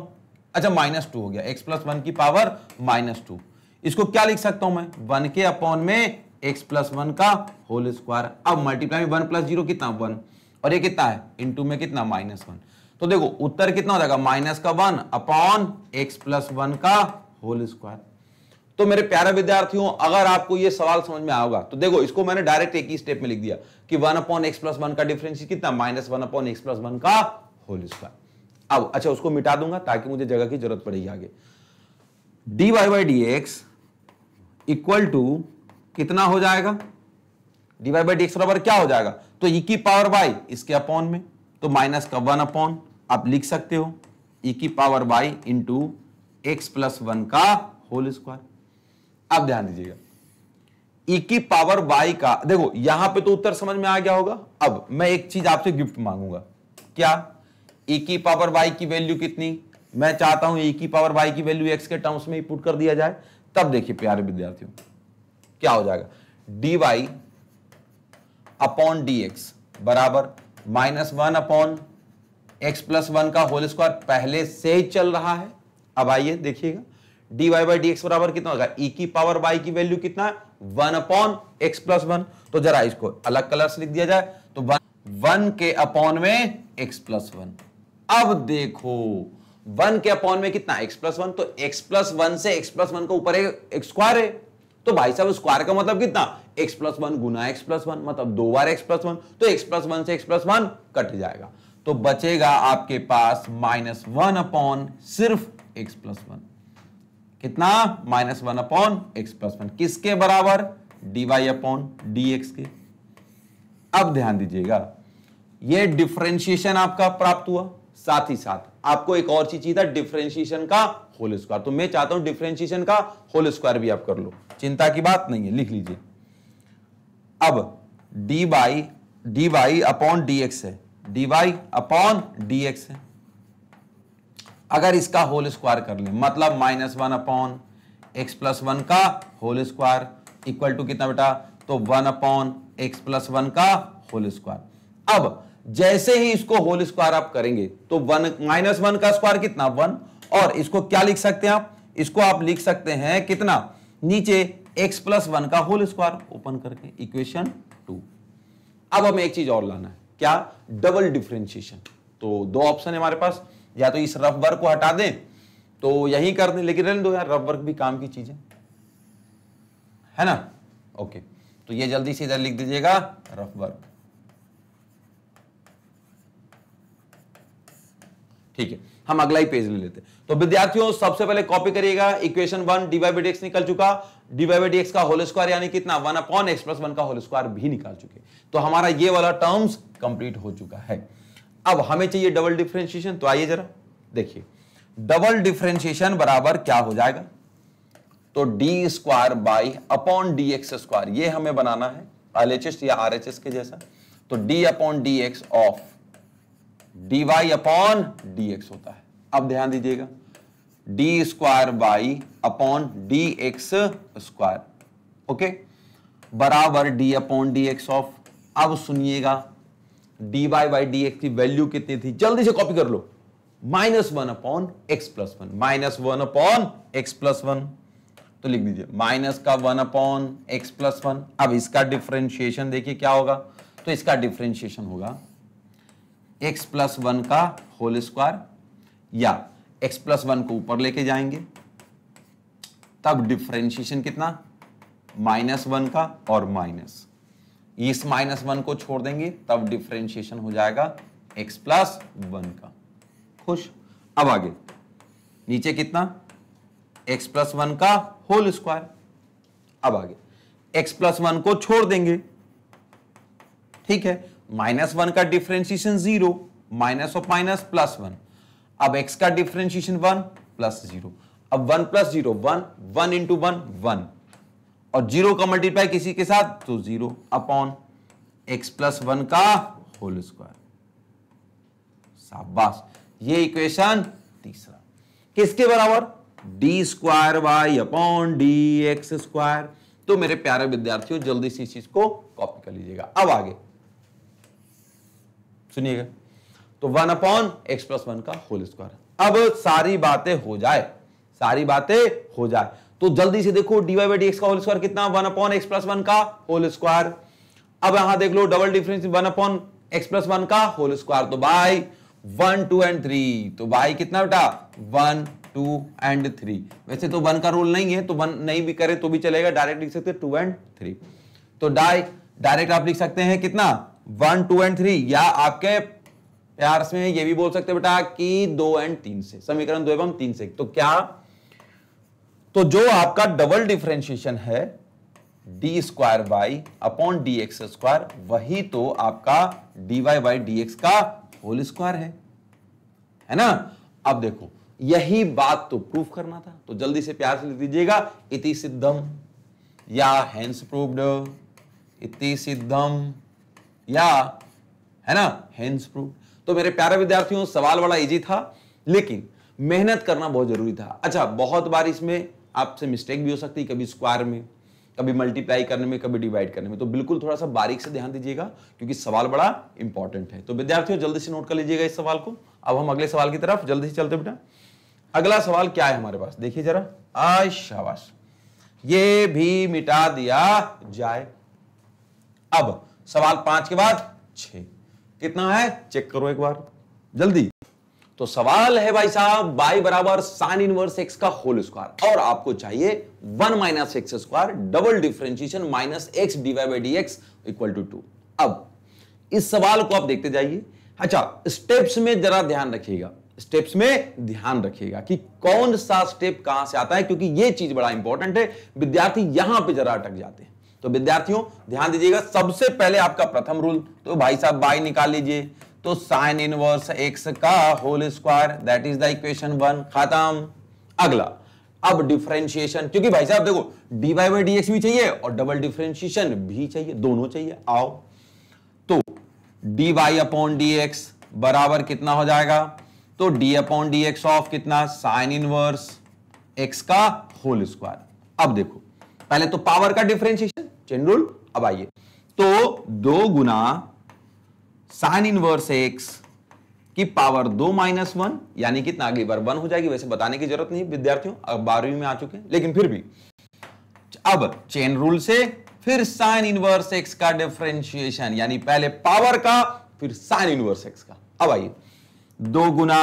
अच्छा माइनस टू हो गया, x प्लस वन की पावर माइनस टू, इसको क्या लिख सकता हूं मैं, वन के अपॉन में x प्लस वन का होल स्क्वायर। अब मल्टीप्लाई में वन प्लस जीरो कितना वन, और ये कितना है इनटू में कितना माइनस वन, तो देखो उत्तर कितना हो जाएगा माइनस का one upon x plus one का होल स्क्वायर। तो मेरे प्यारे विद्यार्थियों अगर आपको ये सवाल समझ में आएगा तो देखो इसको मैंने डायरेक्ट एक ही स्टेप में लिख दिया कि one upon x plus one का डिफरेंस कितना, minus one upon x plus one का होल स्क्वायर। अब अच्छा उसको मिटा दूंगा ताकि मुझे जगह की जरूरत पड़ेगी आगे। D y by d x equal to कितना हो जाएगा, d y by d x बराबर क्या हो जाएगा, तो ई की पावर बाई इसके अपॉन में, तो माइनस का वन अपॉन आप लिख सकते हो ई की power y into x plus one का होल स्क्वायर। अब ध्यान दीजिएगा e की पावर y का, देखो यहां पे तो उत्तर समझ में आ गया होगा। अब मैं एक चीज आपसे गिफ्ट मांगूंगा, क्या e की पावर y की वैल्यू कितनी, मैं चाहता हूं e की पावर y की वैल्यू x के टर्म्स में ही पुट कर दिया जाए। तब देखिए प्यारे विद्यार्थियों क्या हो जाएगा, dy अपॉन dx बराबर minus one upon x plus one का होल स्क्वायर, पहले से ही चल रहा है। अब आइए देखिएगा dy by dx बराबर कितना होगा, e की पावर y की वैल्यू कितना है one upon x plus one, तो जरा इसको अलग कलर से लिख दिया जाए, तो वन के अपॉन में x प्लस वन। अब देखो वन के अपॉन में कितना x प्लस वन, तो x प्लस वन से x प्लस वन के ऊपर एक स्क्वायर है, तो भाई साहब स्क्वायर का मतलब कितना x प्लस वन गुना एक्स प्लस वन, मतलब दो बार x प्लस वन, तो x प्लस वन से x प्लस वन कट जाएगा, तो बचेगा आपके पास माइनस वन अपॉन सिर्फ एक्स प्लस वन, कितना minus one upon x plus one, किसके बराबर d y upon D x के। अब ध्यान दीजिएगा ये डिफरेंशिएशन आपका प्राप्त हुआ, साथ ही साथ आपको एक और चीज चाहिए था डिफरेंशिएशन का होल स्क्वायर, तो मैं चाहता हूं डिफरेंशिएशन का होल स्क्वायर भी आप कर लो, चिंता की बात नहीं है, लिख लीजिए। अब d y d y upon D x है, d y upon D x है, अगर इसका होल स्क्वायर कर ले मतलब minus one upon x plus one का होल स्क्वायर इक्वल टू कितना बेटा, तो one upon x plus one का होल स्क्वायर। अब जैसे ही इसको होल स्क्वायर आप करेंगे तो वन माइनस वन का स्क्वायर कितना वन, और इसको क्या लिख सकते हैं आप, इसको आप लिख सकते हैं कितना नीचे एक्स प्लस वन का होल स्क्वायर, ओपन करके इक्वेशन टू। अब हमें एक चीज और लाना है, क्या, डबल डिफरेंशिएशन। तो दो ऑप्शन है हमारे पास, या तो इस रफ वर्क को हटा दें तो यही कर दें, लेकिन रहने दो यार, रफ वर्क भी काम की चीज है है ना। ओके तो ये जल्दी से इधर लिख दीजिएगा रफ वर्क, ठीक है, हम अगला ही पेज ले लेते हैं। तो विद्यार्थियों सबसे पहले कॉपी करिएगा equation one, d y by d x निकल चुका, d y by d x का होल स्क्वायर यानी कितना one upon x plus one का होल स्क्वायर भी निकाल चुके, तो हमारा ये वाला टर्म्स कंप्लीट हो चुका है। अब हमें चाहिए डबल डिफरेंशिएशन, तो आइए जरा देखिए डबल डिफरेंशिएशन बराबर क्या हो जाएगा, तो d square by upon D x square, ये हमें बनाना है एल एच एस या आर एच एस के जैसा, तो d upon D x of d y upon D x होता है। अब ध्यान दीजिएगा d square by upon D x square, okay, बराबर d upon D x of, अब सुनिएगा d y by d x की वैल्यू कितनी थी, जल्दी से कॉपी कर लो, minus one upon x plus one, minus one upon x plus one, तो लिख दीजिए माइनस का one upon x plus one. अब इसका डिफरेंशिएशन देखिए क्या होगा, तो इसका डिफरेंशिएशन होगा एक्स प्लस वन का होल स्क्वायर, या एक्स प्लस वन को ऊपर लेके जाएंगे तब डिफरेंशिएशन कितना माइनस वन का, और माइनस इस माइनस वन को छोड़ देंगे तब डिफरेंशिएशन हो जाएगा एक्स प्लस वन का, खुश। अब आगे नीचे कितना एक्स प्लस वन का होल स्क्वायर, अब आगे एक्स प्लस वन को छोड़ देंगे, ठीक है, माइनस वन का डिफरेंशिएशन जीरो, माइनस और माइनस प्लस वन, अब एक्स का डिफरेंशिएशन वन प्लस जीरो, अब one plus zero one, one into one one, और जीरो का मल्टीप्लाई किसी के साथ तो zero upon x plus one का होल स्क्वायर, शाबाश। ये इक्वेशन तीसरा किसके बराबर, d square y upon D x square. तो मेरे प्यारे विद्यार्थियों जल्दी से इस चीज को कॉपी कर लीजिएगा। अब आगे सुनिएगा, तो one upon x plus one का होल स्क्वायर। अब सारी बातें हो जाए, सारी बातें हो जाए तो जल्दी से देखो d y by d x का होल स्क्वायर कितना, one upon x plus one का होल स्क्वायर। अब यहां देख लो double difference one upon x plus one का होल स्क्वायर, तो by one two and three, तो बाई कितना बेटा वन टू एंड थ्री, वैसे तो वन का रूल नहीं है तो वन नहीं भी करे तो भी चलेगा, डायरेक्ट लिख सकते हैं टू एंड थ्री, तो डाई डायरेक्ट आप लिख सकते हैं कितना वन टू एंड थ्री, या आपके प्यार से ये भी बोल सकते हैं बेटा कि दो एंड तीन से, समीकरण दो एवं तीन से। तो क्या, तो जो आपका डबल डिफरेंशिएशन है d square by upon D x square, वही तो आपका d y by d x का होल स्क्वायर है, है ना। अब देखो यही बात तो प्रूफ करना था, तो जल्दी से प्यार से लिख दीजिएगा इति सिद्धम, या हैंस प्रूव्ड, इति सिद्धम या, है ना, हैंस प्रूव्ड। तो मेरे प्यारे विद्यार्थियों सवाल बड़ा इजी था लेकिन मेहनत करना बहुत जरूरी था। अच्छा, बहुत बार इसमें आपसे मिस्टेक भी हो सकती है, कभी स्क्वायर में, कभी मल्टीप्लाई करने में, कभी डिवाइड करने में, तो बिल्कुल थोड़ा सा बारीक से ध्यान दीजिएगा क्योंकि सवाल बड़ा इंपॉर्टेंट है। तो विद्यार्थियों जल्दी से नोट कर लीजिएगा इस सवाल को। अब हम अगले सवाल की तरफ जल्दी से चलते बेटा। अगला सवाल क्या है हमारे पास, देखिए जरा, आय शाबाश, ये भी मिटा दिया जाए। अब सवाल पांच के बाद छह कितना है, चेक करो एक बार जल्दी। तो सवाल है भाई साहब y बराबर साइन इनवर्स x का होल स्क्वायर, और आपको चाहिए one minus x square double differentiation minus x d y by d x equal to two. अब इस सवाल को आप देखते जाइए। अच्छा, स्टेप्स में जरा ध्यान रखिएगा, स्टेप्स में ध्यान रखिएगा कि कौन सा स्टेप कहां से आता है, क्योंकि यह चीज बड़ा इंपॉर्टेंट है, विद्यार्थी यहां पे जरा अटक जाते हैं। तो विद्यार्थियों ध्यान दीजिएगा, सबसे पहले आपका प्रथम रूल, तो भाई साहब बाई निकाल लीजिए, तो साइन इनवर्स एक्स का whole square, that is the equation one, खत्म। अगला, अब डिफरेंशिएशन, क्योंकि भाई साहब देखो d y by d x भी चाहिए और डबल डिफरेंशिएशन भी चाहिए, दोनों चाहिए। आओ, तो d y upon D x बराबर कितना हो जाएगा, तो d upon D x of कितना साइन इनवर्स एक्स का होल स्क्वायर। अब देखो पहले तो पावर का डिफरेंशिएशन, चेन रूल। अब आइए, तो दो गुना साइन इनवर्स एक्स की पावर दो माइनस वन, यानी कितना अगली बार वन हो जाएगी, वैसे बताने की जरूरत नहीं विद्यार्थियों, अब बारहवीं में आ चुके हैं लेकिन फिर भी। अब चेन रूल से फिर साइन इनवर्स एक्स का डिफरेंशिएशन, यानी पहले पावर का फिर साइन इनवर्स एक्स का। अब आइए, दो गुना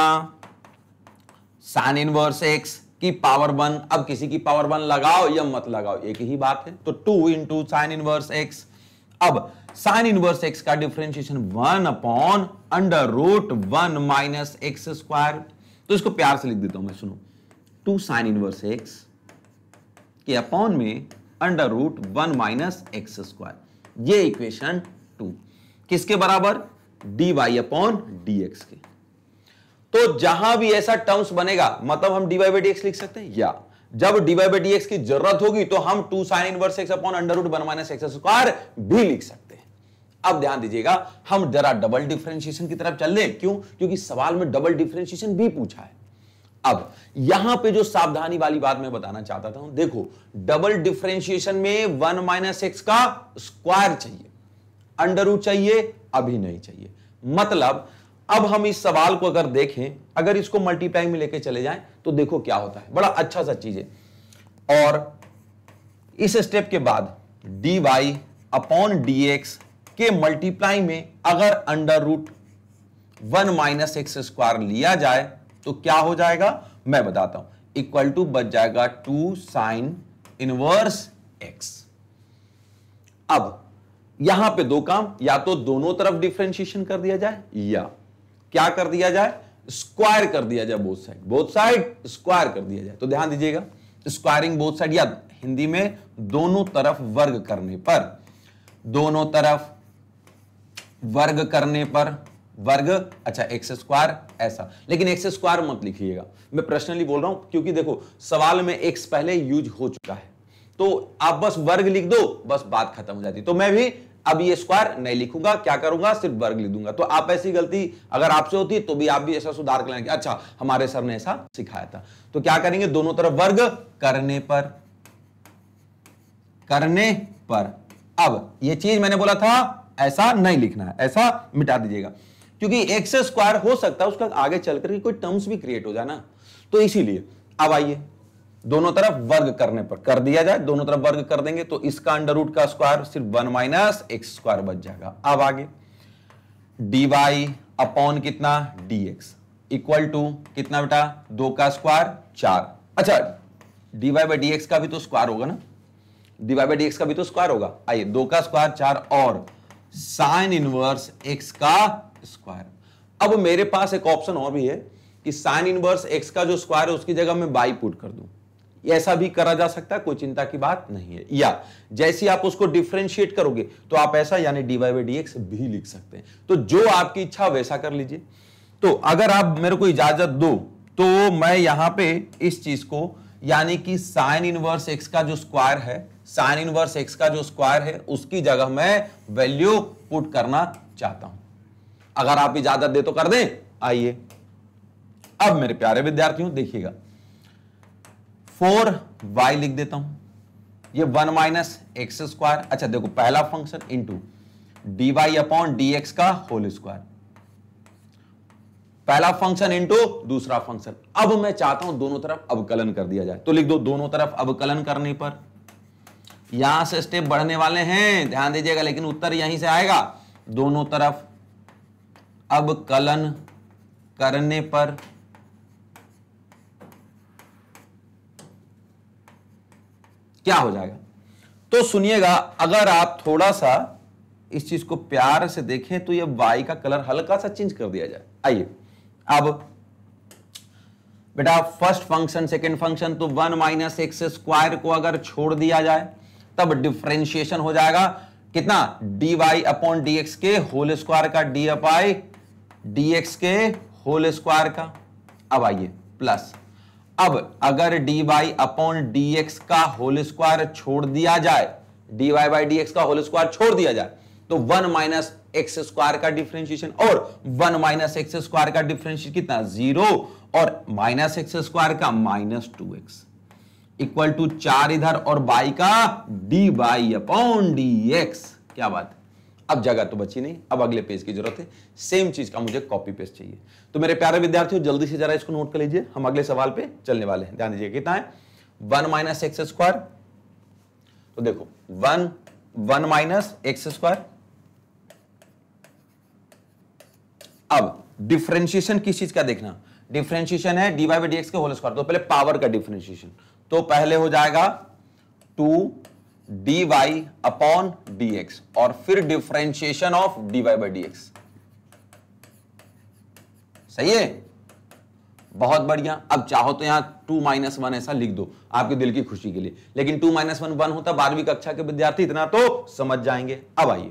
साइन इनवर्स एक्स की पावर वन, अब किसी की पावर वन लगाओ या मत लगाओ एक ही बात है, तो two into sine inverse x अब साइन इनवर्स एक्स का differentiation one upon under root one minus x square. तो इसको प्यार से लिख देता हूं मैं, सुनो, टू साइन इनवर्स एक्स के अपॉन में under root one minus x square, ये इक्वेशन टू किसके बराबर, d y upon D x के। तो जहां भी ऐसा टर्म्स बनेगा, मतलब हम d y by d x लिख सकते हैं, या जब d y by d x की जरूरत होगी तो हम two sine inverse x upon under root one minus x square भी लिख सकते हैं। अब ध्यान दीजिएगा, हम जरा डबल डिफरेंशिएशन की तरफ चल रहे, क्यों, क्योंकि सवाल में डबल डिफरेंशिएशन भी पूछा है। अब यहां पे जो सावधानी वाली बात मैं बताना चाहता था, देखो डबल डिफरेंशिएशन में वन माइनस एक्स का स्क्वायर चाहिए, अंडर रूट चाहिए अभी नहीं चाहिए। मतलब अब हम इस सवाल को अगर देखें, अगर इसको मल्टीप्लाइंग में लेके चले जाएं तो देखो क्या होता है, बड़ा अच्छा सा चीज है। और इस स्टेप के बाद d y upon D x के मल्टीप्लाई में अगर under root one minus x square लिया जाए तो क्या हो जाएगा, मैं बताता हूं, इक्वल टू बच जाएगा टू साइन इनवर्स एक्स। अब यहां पे दो काम, या तो दोनों तरफ डिफरेंशिएशन कर दिया जाए, या क्या कर दिया जाए, स्क्वायर कर दिया जाए, both side both side square कर दिया जाए। तो ध्यान दीजिएगा, स्क्वायरिंग बोथ साइड, या हिंदी में दोनों तरफ वर्ग करने पर, दोनों तरफ वर्ग करने पर, वर्ग अच्छा एक्स स्क्वायर ऐसा, लेकिन एक्स स्क्वायर मत लिखिएगा, मैं पर्सनली बोल रहा हूं, क्योंकि देखो सवाल में एक्स पहले यूज हो चुका है, तो आप बस वर्ग लिख दो, बस बात खत्म हो जाती। तो मैं भी अब ये स्क्वायर नहीं लिखूंगा, क्या करूंगा, सिर्फ वर्ग लिख दूंगा। तो आप ऐसी गलती अगर आपसे होती है तो भी आप भी ऐसा सुधार कर लेंगे, अच्छा हमारे सर ने ऐसा सिखाया था। तो क्या करेंगे, दोनों तरफ वर्ग करने पर करने पर अब ये चीज मैंने बोला था ऐसा नहीं लिखना है, ऐसा मिटा दीजिएगा, क्योंकि एक्स स्क्वायर हो सकता है उसका आगे चलकर कोई टर्म्स भी क्रिएट हो जाना, तो इसीलिए। अब आइए, दोनों तरफ वर्ग करने पर कर दिया जाए, दोनों तरफ वर्ग कर देंगे तो इसका अंडर रूट का स्क्वायर सिर्फ वन माइनस एक्स स्क्वायर बच जाएगा। अब आगे डी वाई अपॉन कितना डी एक्स इक्वल टू कितना बेटा, दो का स्क्वायर चार, अच्छा d y by d x का भी तो स्क्वायर होगा ना, d y by d x का भी तो स्क्वायर होगा। आइए दो का स्क्वायर चार और साइन इनवर्स एक्स का स्क्वायर। अब मेरे पास एक ऑप्शन और भी है कि साइन इनवर्स एक्स का जो स्क्वायर है उसकी जगह मैं बाई पुट कर दूं, ऐसा भी करा जा सकता है, कोई चिंता की बात नहीं है। या जैसे आप उसको डिफरेंशिएट करोगे तो आप ऐसा यानी dy by dx भी लिख सकते हैं, तो जो आपकी इच्छा वैसा कर लीजिए। तो अगर आप मेरे को इजाजत दो तो मैं यहां पे इस चीज को, यानी कि साइन इनवर्स x का जो स्क्वायर है, साइन इनवर्स x का जो स्क्वायर है उसकी जगह मैं वैल्यू पुट करना चाहता हूं, अगर आप इजाजत दे तो कर दें। आइए अब मेरे प्यारे विद्यार्थियों देखिएगा, फोर वाई लिख देता हूं, ये वन माइनस एक्स स्क्वायर, अच्छा देखो पहला function into d y upon D x का होल स्क्वायर, पहला फंक्शन इंटू दूसरा फंक्शन। अब मैं चाहता हूं दोनों तरफ अवकलन कर दिया जाए, तो लिख दो दोनों तरफ अवकलन करने पर, यहां से स्टेप बढ़ने वाले हैं ध्यान दीजिएगा, लेकिन उत्तर यहीं से आएगा, दोनों तरफ अवकलन करने पर क्या हो जाएगा। तो सुनिएगा, अगर आप थोड़ा सा इस चीज को प्यार से देखें तो ये y का कलर हल्का सा चेंज कर दिया जाए। आइए अब बेटा फर्स्ट फंक्शन सेकंड फंक्शन, तो वन माइनस एक्स स्क्वायर को अगर छोड़ दिया जाए तब डिफरेंशिएशन हो जाएगा कितना, d y upon D x के होल स्क्वायर का, डी बाई डी एक्स के होल स्क्वायर का। अब आइए प्लस, अब अगर d y upon D x का होल स्क्वायर छोड़ दिया जाए, d y by d x का होल स्क्वायर छोड़ दिया जाए तो वन माइनस एक्स स्क्वायर का डिफरेंशिएशन, और वन माइनस एक्स स्क्वायर का डिफरेंशिएशन कितना, जीरो, और माइनस एक्स स्क्वायर का minus two x equal to चार इधर, और बाई का d y upon D x. क्या बात है, अब जगह तो बची नहीं, अब अगले पेज की जरूरत है, सेम चीज का मुझे कॉपी पेस्ट चाहिए। तो मेरे प्यारे विद्यार्थियों जल्दी से जरा इसको नोट कर लीजिए, हम अगले सवाल पे चलने वाले हैं। ध्यान दीजिए कितना है, वन माइनस एक्स स्क्वायर, तो देखो one one minus x square. अब डिफरेंशिएशन किस चीज का देखना, डिफरेंशिएशन है d y by d x के होल स्क्वायर, तो पहले पावर का डिफरेंशिएशन, तो पहले हो जाएगा two d y upon D x और फिर differentiation of d y by d x. सही है, बहुत बढ़िया। अब चाहो तो यहां टू माइनस वन ऐसा लिख दो आपके दिल की खुशी के लिए, लेकिन टू माइनस वन वन होता, बारहवीं कक्षा के विद्यार्थी इतना तो समझ जाएंगे। अब आइए,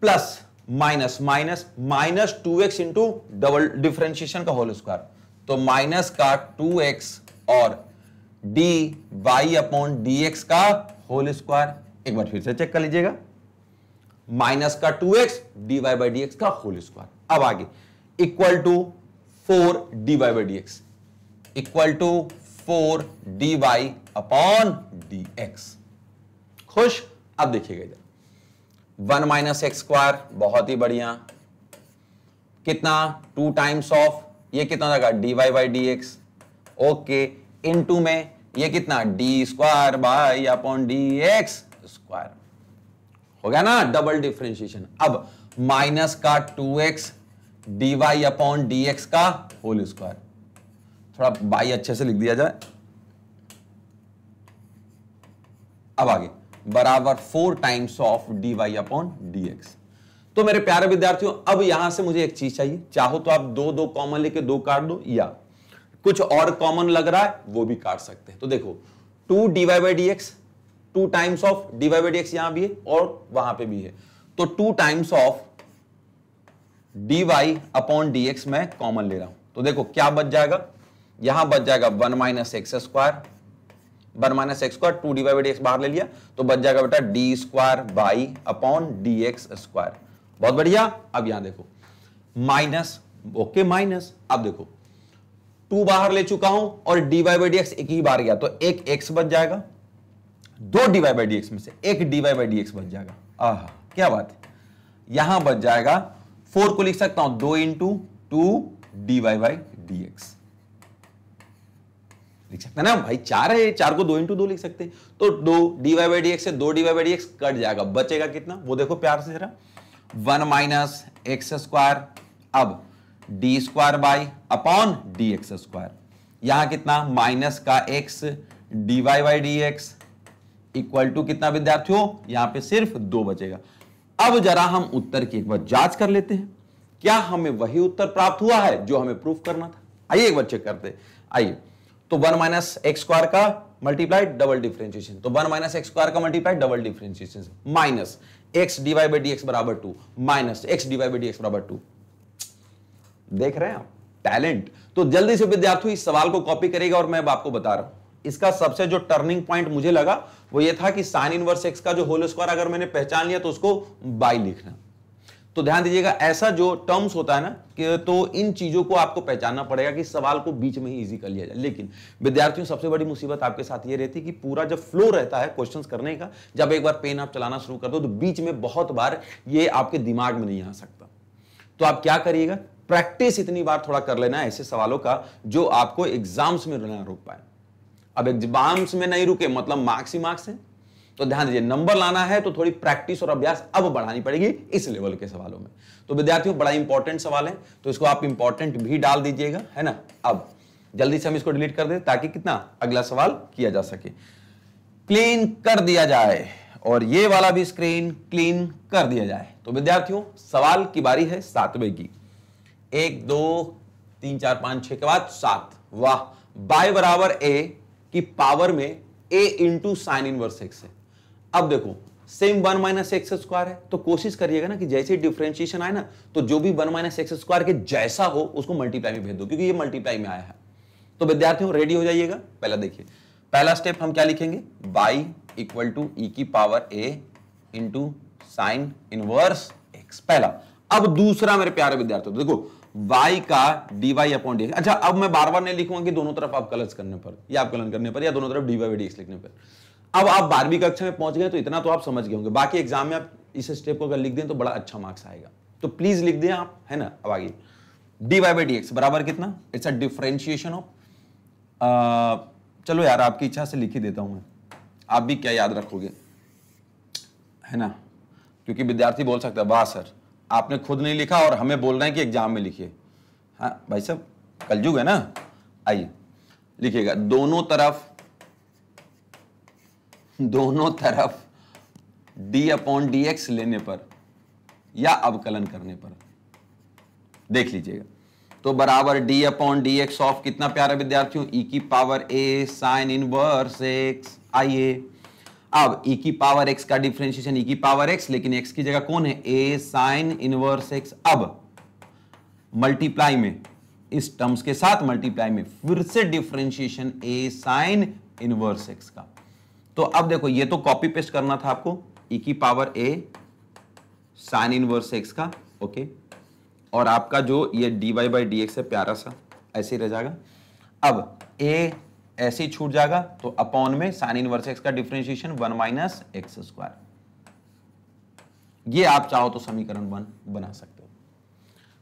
plus minus minus minus two x into double differentiation का होल स्क्वायर, तो माइनस का टू एक्स और d y upon D x का होल स्क्वायर। एक बार फिर से चेक कर लीजिएगा, माइनस का two x d y by d x का होल स्क्वायर। अब आगे equal to four d y by d x, equal to four d y upon D x. खुश। अब देखिएगा इधर वन माइनस एक्स स्क्वायर, बहुत ही बढ़िया। कितना टू टाइम्स ऑफ ये कितना लगा d y by d x, okay, into में ये कितना d square by upon D x square हो गया ना, डबल डिफ्रेंशिएशन। अब माइनस का two x d y upon D x का होल स्क्वायर, थोड़ा बाई अच्छे से लिख दिया जाए। अब आगे बराबर four times of d y upon D x. तो मेरे प्यारे विद्यार्थियों, अब यहां से मुझे एक चीज चाहिए, चाहो तो आप दो दो कॉमन लेके दो काट दो, या कुछ और कॉमन लग रहा है वो भी काट सकते हैं। तो देखो two d y by d x, two times of d y by d x यहां भी है और वहां पर भी है, तो two times of dy upon D x मैं कॉमन ले रहा हूं। तो देखो क्या बच जाएगा, यहां बच जाएगा one minus x square, one minus x square, two d y by d x बाहर ले लिया, तो बच जाएगा बेटा d square by upon D x square. बहुत बढ़िया। अब यहां देखो माइनस, ओके माइनस। अब देखो टू बाहर ले चुका हूं और d y by d x एक ही बार गया, तो एक एक्स बच जाएगा, दो d y by d x में से एक d y by d x बच जाएगा। आह क्या बात है, यहां बच जाएगा फोर को लिख सकता हूं दो into two d y by d x लिख सकते हैं ना भाई, चार है, चार को दो इंटू दो लिख सकते हैं, तो दो d y by d x से दो d y by d x cut जाएगा, बचेगा कितना वो देखो प्यार से जरा, वन माइनस एक्स स्क्वायर। अब d square by upon D x square, यहां कितना माइनस का x d y by d x equal to कितना विद्यार्थियों, यहां पे सिर्फ दो बचेगा। अब जरा हम उत्तर की एक बार जांच कर लेते हैं, क्या हमें वही उत्तर प्राप्त हुआ है जो हमें प्रूफ करना था। आइए एक बार चेक करते, आइए। तो वन माइनस एक्स स्क्वायर का मल्टीप्लाई डबल डिफरेंशिएशन, तो वन माइनस एक्स स्क्वायर का multiply double differentiation, minus x d y by d x बराबर two, minus x d y by d x बराबर टू। देख रहे हैं आप टैलेंट। तो जल्दी से विद्यार्थियों इस सवाल को कॉपी करेगा, और मैं अब आपको बता रहा हूं इसका सबसे जो टर्निंग पॉइंट मुझे लगा वो ये था कि साइन इनवर्स एक्स का जो होल स्क्वायर अगर मैंने पहचान लिया तो उसको बाई लिखना। तो ध्यान दीजिएगा ऐसा जो टर्म्स होता है ना कि, तो इन चीजों को आपको पहचानना पड़ेगा कि सवाल को बीच में ही इजी कर लिया जाए। लेकिन विद्यार्थियों सबसे बड़ी मुसीबत आपके साथ ये रहती है कि पूरा जब फ्लो रहता है क्वेश्चंस करने का, जब एक बार पेन आप चलाना शुरू कर दो तो बीच में बहुत बार ये आपके दिमाग में नहीं आ सकता। तो आप क्या करिएगा, प्रैक्टिस इतनी बार थोड़ा कर लेना ऐसे सवालों का जो आपको एग्जाम्स में ना रोक पाए। अब एग्जाम्स में नहीं रुके मतलब मार्क्स ही मार्क्स है, तो ध्यान दीजिए नंबर लाना है तो थोड़ी प्रैक्टिस और अभ्यास अब बढ़ानी पड़ेगी इस लेवल के सवालों में। तो विद्यार्थियों बड़ा इंपॉर्टेंट सवाल है, तो इसको आप इंपॉर्टेंट भी डाल दीजिएगा, है ना। अब जल्दी से हम इसको डिलीट कर दें ताकि कितना अगला सवाल किया जा सके, क्लीन कर दिया जाए और ये वाला भी स्क्रीन क्लीन कर दिया जाए। तो विद्यार्थियों सवाल की बारी है सातवें की, एक दो तीन चार पांच छह के बाद सात। वाह, बाय बराबर ए कि पावर में a into sine inverse x है। अब देखो same one minus x square है, तो कोशिश करिएगा ना कि जैसे डिफरेंशिएशन आए ना तो जो भी वन माइनस एक्स स्क्वायर के जैसा हो उसको मल्टीप्लाई में भेज दो, क्योंकि ये मल्टीप्लाई में आया है। तो विद्यार्थियों रेडी हो जाइएगा। पहला देखिए, पहला स्टेप हम क्या लिखेंगे, बाई इक्वल टू ई की power a into sine inverse x, पहला। अब दूसरा मेरे प्यारे विद्यार्थियों देखो y का dy अपॉन dx। अच्छा अब मैं बार बार नहीं लिखूंगा कि दोनों तरफ आप कलर्स करने पर या आप कलन करने पर या दोनों तरफ dy बाई dx लिखने पर। अब आप बारहवीं कक्षा में पहुंच गए तो इतना तो आप समझ गए होंगे, बाकी एग्जाम में आप इस स्टेप को अगर लिख दें तो बड़ा अच्छा मार्क्स आएगा, तो प्लीज लिख दें आप, है ना। अब आगे dy बाई dx बराबर कितना, इट्स अ डिफरेंशिएशन ऑफ, चलो यार आपकी इच्छा से लिख ही देता हूं मैं, आप भी क्या याद रखोगे, है ना, क्योंकि विद्यार्थी बोल सकता है वाह सर आपने खुद नहीं लिखा और हमें बोल रहे हैं कि एग्जाम में लिखिए। हाँ भाई साहब कलयुग है ना। आइए लिखिएगा, दोनों तरफ दोनों तरफ d अपॉन डी एक्स लेने पर या अवकलन करने पर, देख लीजिएगा, तो बराबर d upon D x of कितना प्यारा विद्यार्थियों e की power a sine inverse x। आइए अब e की पावर x का डिफरेंशिएशन e की पावर x, लेकिन x की जगह कौन है a साइन इनवर्स x। अब मल्टीप्लाई में इस टर्म्स के साथ मल्टीप्लाई में फिर से differentiation a sine inverse x का। तो अब देखो ये तो कॉपी पेस्ट करना था आपको e की power a sine inverse x का, ओके, और आपका जो ये dy बाई डी एक्स है प्यारा सा ऐसे ही रह जाएगा। अब a ऐसे ही छूट जाएगा तो अपॉन में साइन इनवर्स x का differentiation one minus x square. ये आप चाहो तो समीकरण वन बना सकते हो।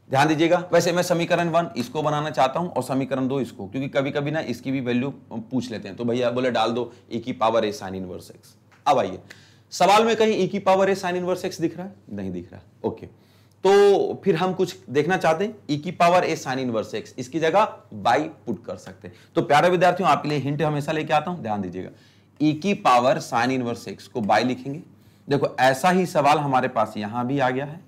ध्यान दीजिएगा, वैसे मैं समीकरण वन इसको बनाना चाहता हूं और समीकरण दो इसको, क्योंकि कभी कभी ना इसकी भी वैल्यू पूछ लेते हैं, तो भैया बोले डाल दो e की power a sine inverse x। अब आइए सवाल में कहीं e की power a sine inverse x दिख रहा है, नहीं दिख रहा, ओके, तो फिर हम कुछ देखना चाहते हैं e की power a sine inverse x, इसकी जगह बाई पुट कर सकते हैं। तो प्यारे विद्यार्थियों आपके लिए हिंट हमेशा लेके आता हूं, ध्यान दीजिएगा, e की पावर साइन इनवर्स x को बाई लिखेंगे। देखो ऐसा ही सवाल हमारे पास यहां भी आ गया है,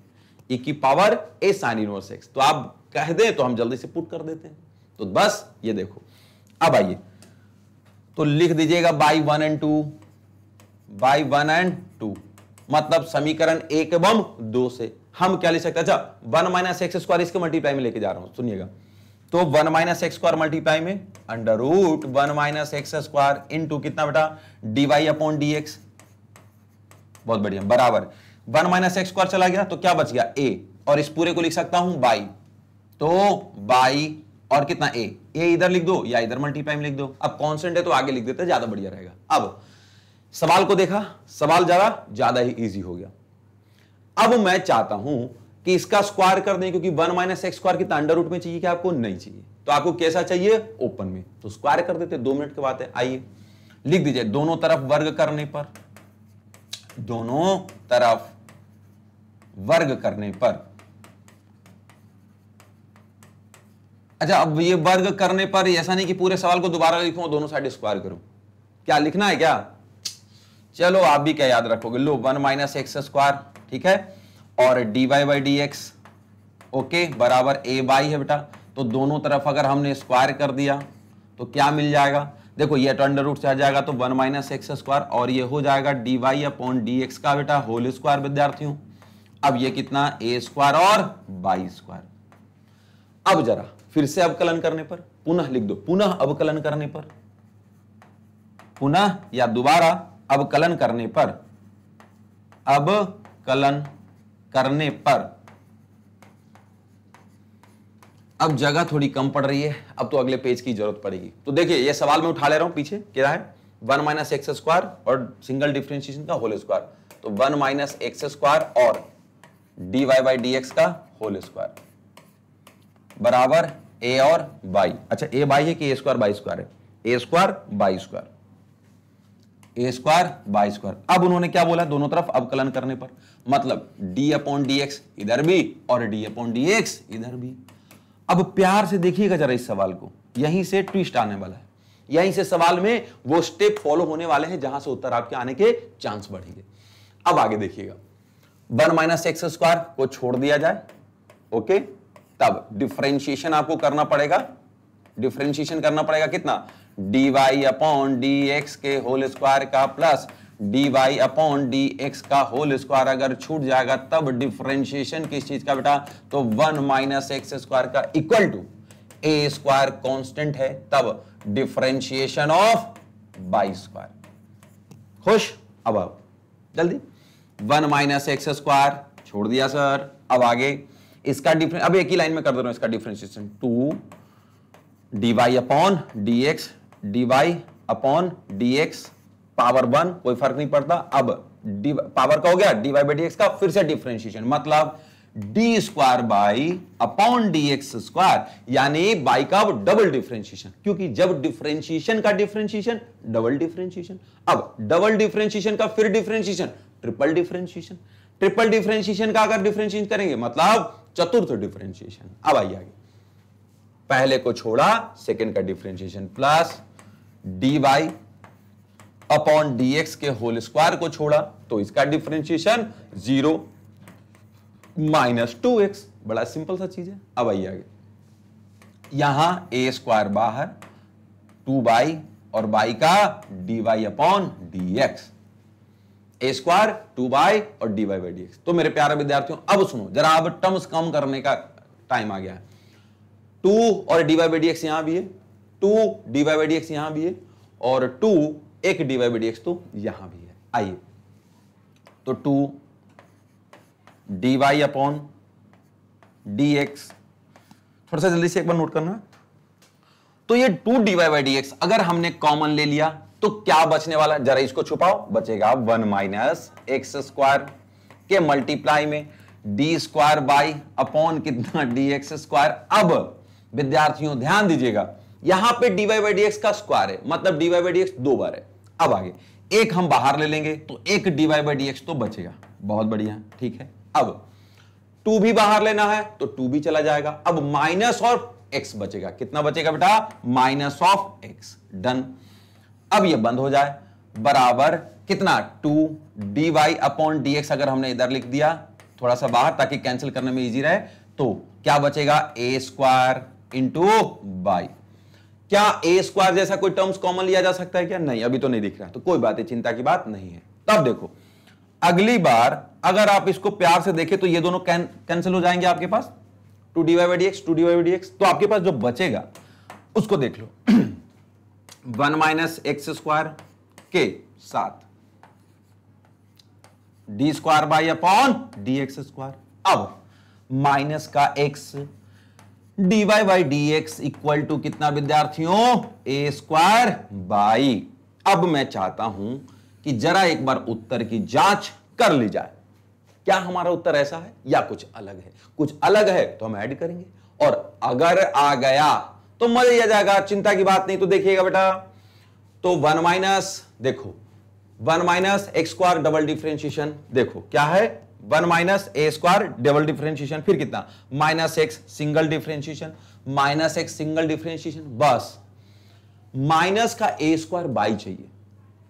e की power a sine inverse x, तो आप कह दें तो हम जल्दी से पुट कर देते हैं। तो बस ये देखो, अब आइए तो लिख दीजिएगा by one and two, by one and two, मतलब समीकरण एक एवं दो से हम क्या ले सकते हैं। अच्छा, वन माइनस एक्स स्क्वायर इसके मल्टीप्लाई में लेके जा रहा हूं, सुनिएगा, तो one minus x square multiply में under root one minus x square into कितना बेटा d y upon D x, बहुत बढ़िया, बराबर वन माइनस एक्स स्क्वायर चला गया तो क्या बच गया ए, और इस पूरे को लिख सकता हूं बाई, तो बाई और कितना ए, ए इधर लिख दो या इधर मल्टीप्लाई में लिख दो। अब कॉन्स्टेंट है तो आगे लिख देते ज्यादा बढ़िया रहेगा। अब सवाल को देखा, सवाल ज्यादा ज्यादा ही ईजी हो गया। अब मैं चाहता हूं कि इसका स्क्वायर कर दें, क्योंकि वन माइनस एक्स स्क्वायर कितना अंडर रूट में चाहिए, क्या आपको नहीं चाहिए, तो आपको कैसा चाहिए ओपन में, तो स्क्वायर कर देते, दो मिनट की बात है। आइए लिख दीजिए, दोनों तरफ वर्ग करने पर, दोनों तरफ वर्ग करने पर, अच्छा अब ये वर्ग करने पर ऐसा नहीं कि पूरे सवाल को दोबारा लिखूं, दोनों साइड स्क्वायर करूं, क्या लिखना है क्या, चलो आप भी क्या याद रखोगे, लो वन माइनस एक्स स्क्वायर, ठीक है, और dy by d x, okay, बराबर a बाई है बेटा, तो दोनों तरफ अगर हमने स्क्वायर कर दिया तो क्या मिल जाएगा, देखो ये तो अंडर रूट से आ जाएगा तो वन माइनस एक्स स्क्वायर और ये हो जाएगा dy y upon D x का बेटा होल स्क्वायर विद्यार्थियों। अब ये कितना a स्क्वायर और बाई स्क्वायर। अब जरा फिर से अवकलन करने पर पुनः लिख दो, पुनः अवकलन करने पर, पुनः या दोबारा अवकलन करने पर, अब कलन करने पर, अब जगह थोड़ी कम पड़ रही है, अब तो अगले पेज की जरूरत पड़ेगी। तो देखिए ये सवाल मैं उठा ले रहा हूं, पीछे क्या है वन माइनस एक्स स्क्वायर और सिंगल डिफरेंशिएशन का होल स्क्वायर, तो वन माइनस एक्स स्क्वायर और d y by d x का होल स्क्वायर बराबर ए और बाई, अच्छा ए बाई है कि ए स्क्वायर बाई स्क्वायर है, a square by square, a square by square. अब उन्होंने क्या बोला, दोनों तरफ अवकलन करने पर, मतलब डी अपॉन डी एक्स इधर भी और डी अपॉन डी एक्स इधर भी। अब प्यार से देखिएगा जरा इस सवाल को, यहीं से ट्विस्ट आने वाला है, यहीं से सवाल में वो स्टेप फॉलो होने वाले हैं जहां से उत्तर आपके आने के चांस बढ़ेंगे। अब आगे देखिएगा, वन माइनस एक्स स्क्वायर को छोड़ दिया जाए, ओके, तब डिफरेंशिएशन आपको करना पड़ेगा, डिफरेंशिएशन करना पड़ेगा कितना, d y upon D x के होल स्क्वायर का plus d y upon D x का होल स्क्वायर, अगर छूट जाएगा तब डिफरेंशिएशन किस चीज का बेटा, तो वन माइनस एक्स स्क्वायर का equal to a square constant है, तब डिफरेंशिएशन ऑफ बाई स्क्वायर। खुश, अब आप जल्दी वन माइनस एक्स स्क्वायर छोड़ दिया सर, अब आगे इसका डिफरेंस, अब एक ही लाइन में कर दे रहा हूं, इसका differentiation two d y upon D x, d y upon D x power one, कोई फर्क नहीं पड़ता, अब डी पावर का हो गया d y by d x का फिर से डिफरेंशिएशन, मतलब d square by upon D x square, यानी बाई का डबल डिफरेंशिएशन, क्योंकि जब डिफरेंशिएशन का डिफरेंशिएशन डबल डिफरेंशिएशन, अब डबल डिफरेंशिएशन का फिर differentiation triple differentiation, triple differentiation का अगर डिफरेंशिएशन करेंगे मतलब चतुर्थ डिफरेंशिएशन। अब आइए आगे, पहले को छोड़ा सेकेंड का differentiation plus d y upon dx के होल स्क्वायर को छोड़ा तो इसका differentiation zero minus two x. बड़ा सिंपल सा चीज है। अब आइए आगे, यहां ए स्क्वायर बाहर टू बाई और बाई का d y upon D x, a square two by और d y by d x. तो मेरे प्यारे विद्यार्थियों अब सुनो जरा, अब टर्म्स कम करने का टाइम आ गया है। टू और d y by d x यहां भी है, two d y by d x यहां भी है और टू एक d y by d x तो यहां भी है। आइए तो two d y upon D x, थोड़ा सा जल्दी से एक बार नोट करना। तो ये two d y by d x अगर हमने कॉमन ले लिया तो क्या बचने वाला, जरा इसको छुपाओ, बचेगा वन माइनस एक्स स्क्वायर के मल्टीप्लाई में डी स्क्वायर बाई अपॉन कितना डी एक्स स्क्वायर। अब विद्यार्थियों ध्यान दीजिएगा, यहां पे d y by d x का स्क्वायर है, मतलब d y by d x दो बार है। अब आगे एक हम बाहर ले लेंगे तो एक d y by d x तो बचेगा, बहुत बढ़िया, ठीक है। अब टू भी बाहर लेना है तो टू भी चला जाएगा। अब माइनस और x बचेगा, कितना बचेगा बेटा, माइनस ऑफ x, डन। अब ये बंद हो जाए, बराबर कितना two d y upon D x. अगर हमने इधर लिख दिया थोड़ा सा बाहर ताकि कैंसिल करने में इजी रहे, तो क्या बचेगा ए स्क्वायर इंटू बाई। क्या ए स्क्वायर जैसा कोई टर्म्स कॉमन लिया जा सकता है क्या, नहीं अभी तो नहीं दिख रहा, तो कोई बात है, चिंता की बात नहीं है। तब देखो अगली बार अगर आप इसको प्यार से देखें तो ये दोनों कैंसिल हो जाएंगे आपके पास, two d y by d x two d y by d x. तो आपके पास जो बचेगा उसको देख लो, वन माइनस एक्स स्क्वायर के साथ d square by upon D x square. अब माइनस का x d y by d x equal to कितना विद्यार्थियों, ए स्क्वायर बाई। अब मैं चाहता हूं कि जरा एक बार उत्तर की जांच कर ली जाए, क्या हमारा उत्तर ऐसा है या कुछ अलग है। कुछ अलग है तो हम ऐड करेंगे और अगर आ गया तो मजा ही आ जाएगा, चिंता की बात नहीं। तो देखिएगा बेटा, तो वन माइनस, देखो one minus x square double differentiation, देखो क्या है one minus a square double differentiation, फिर कितना minus x single differentiation, minus x single differentiation, बस माइनस का ए स्क्वायर बाई चाहिए।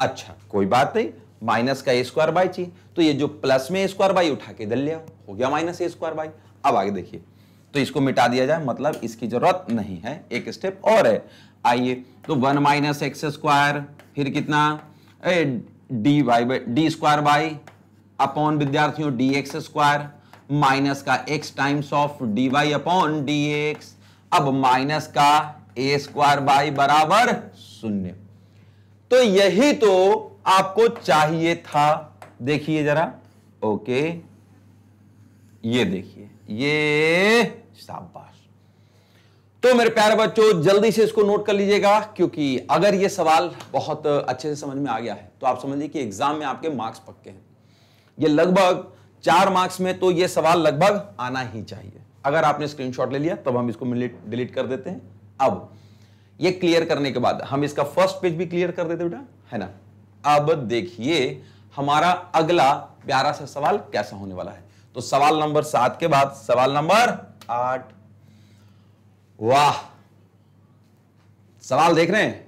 अच्छा कोई बात नहीं, माइनस का ए स्क्वायर बाई चाहिए तो ये जो प्लस में ए स्क्वायर बाई उठा के इधर ले आओ, हो गया माइनस ए स्क्वायर बाई। अब आगे देखिए तो इसको मिटा दिया जाए, मतलब इसकी जरूरत नहीं है, एक स्टेप और है। आइए तो वन माइनस एक्स स्क्वायर फिर कितना d y by d square by upon विद्यार्थियों डी एक्स स्क्वायर, माइनस का x times of d y upon D x. अब माइनस का ए स्क्वायर बाई बराबर शून्य। तो यही तो आपको चाहिए था, देखिए जरा, ओके ये देखिए, ये शाबाश। तो मेरे प्यारे बच्चों जल्दी से इसको नोट कर लीजिएगा, क्योंकि अगर ये सवाल बहुत अच्छे से समझ में आ गया है तो आप समझिए कि एग्जाम में आपके मार्क्स पक्के हैं। ये लगभग चार मार्क्स में तो ये सवाल लगभग आना ही चाहिए। अगर आपने स्क्रीनशॉट ले लिया तब हम इसको डिलीट कर देते हैं। अब ये क्लियर करने के बाद हम इसका फर्स्ट पेज भी क्लियर कर देते बेटा, है ना। अब देखिए हमारा अगला प्यारा सा सवाल कैसा होने वाला है। तो सवाल नंबर सात के बाद सवाल नंबर आठ। वाह, सवाल देख रहे हैं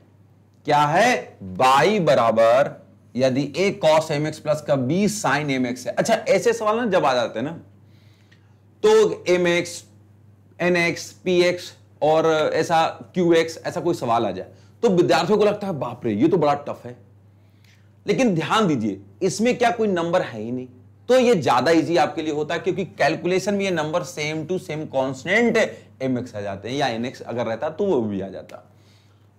क्या है, बाई बराबर यदि a cos mx प्लस का b sin mx है। अच्छा ऐसे सवाल ना जब आ जाते हैं ना तो mx nx px और ऐसा क्यूएक्स ऐसा कोई सवाल आ जाए तो विद्यार्थियों को लगता है बाप रे ये तो बड़ा टफ है, लेकिन ध्यान दीजिए इसमें क्या कोई नंबर है ही नहीं, तो ये ज्यादा इजी आपके लिए होता है क्योंकि कैलकुलेशन में ये number same to same constant m x आ जाते हैं या एनएक्स अगर रहता तो वो भी आ जाता।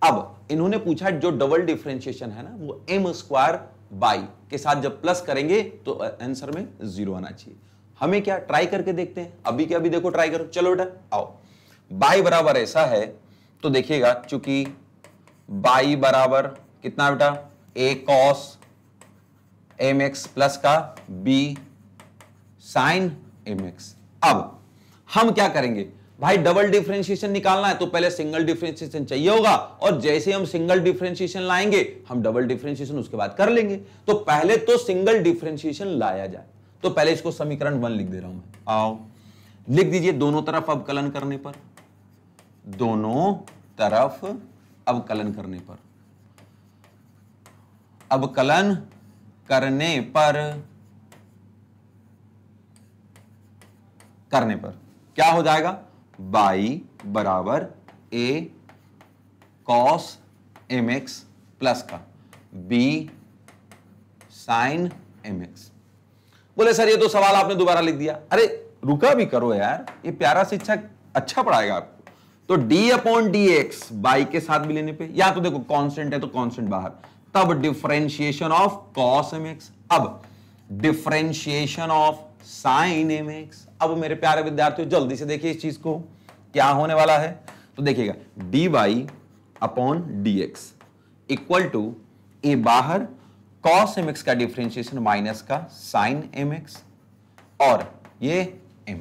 अब इन्होंने पूछा जो डबल डिफरेंशिएशन है ना वो एम स्क्वायर बाई के साथ जब प्लस करेंगे तो आंसर में जीरो आना चाहिए। हमें क्या ट्राई करके देखते हैं, अभी क्या अभी देखो ट्राई करो, चलो बेटा आओ। बाई बराबर ऐसा है तो देखिएगा, चूंकि बाई बराबर कितना बेटा a cos mx प्लस का b sin mx। अब हम क्या करेंगे भाई, डबल डिफरेंशिएशन निकालना है तो पहले सिंगल डिफरेंशिएशन चाहिए होगा और जैसे हम सिंगल डिफरेंशिएशन लाएंगे हम डबल डिफरेंशिएशन उसके बाद कर लेंगे। तो पहले तो सिंगल डिफरेंशिएशन लाया जाए, तो पहले इसको समीकरण वन लिख दे रहा हूं मैं, आओ लिख दीजिए दोनों तरफ अवकलन करने पर, दोनों तरफ अवकलन करने पर अवकलन करने पर करने पर क्या हो जाएगा, y बराबर a cos mx प्लस का b sin mx। बोले सर ये तो सवाल आपने दोबारा लिख दिया, अरे रुका भी करो यार, ये प्यारा शिक्षक अच्छा पढ़ाएगा आपको। तो d upon D x by के साथ भी लेने पे, या तो देखो कांस्टेंट है तो कांस्टेंट बाहर, तब differentiation of cos m x, अब differentiation of sine m x. अब मेरे प्यारे विद्यार्थियों जल्दी से देखिए इस चीज को क्या होने वाला है। तो देखिएगा d y upon D x equal to a बाहर कॉस एम एक्स का डिफरेंशिएशन माइनस का साइन एम एक्स और ये m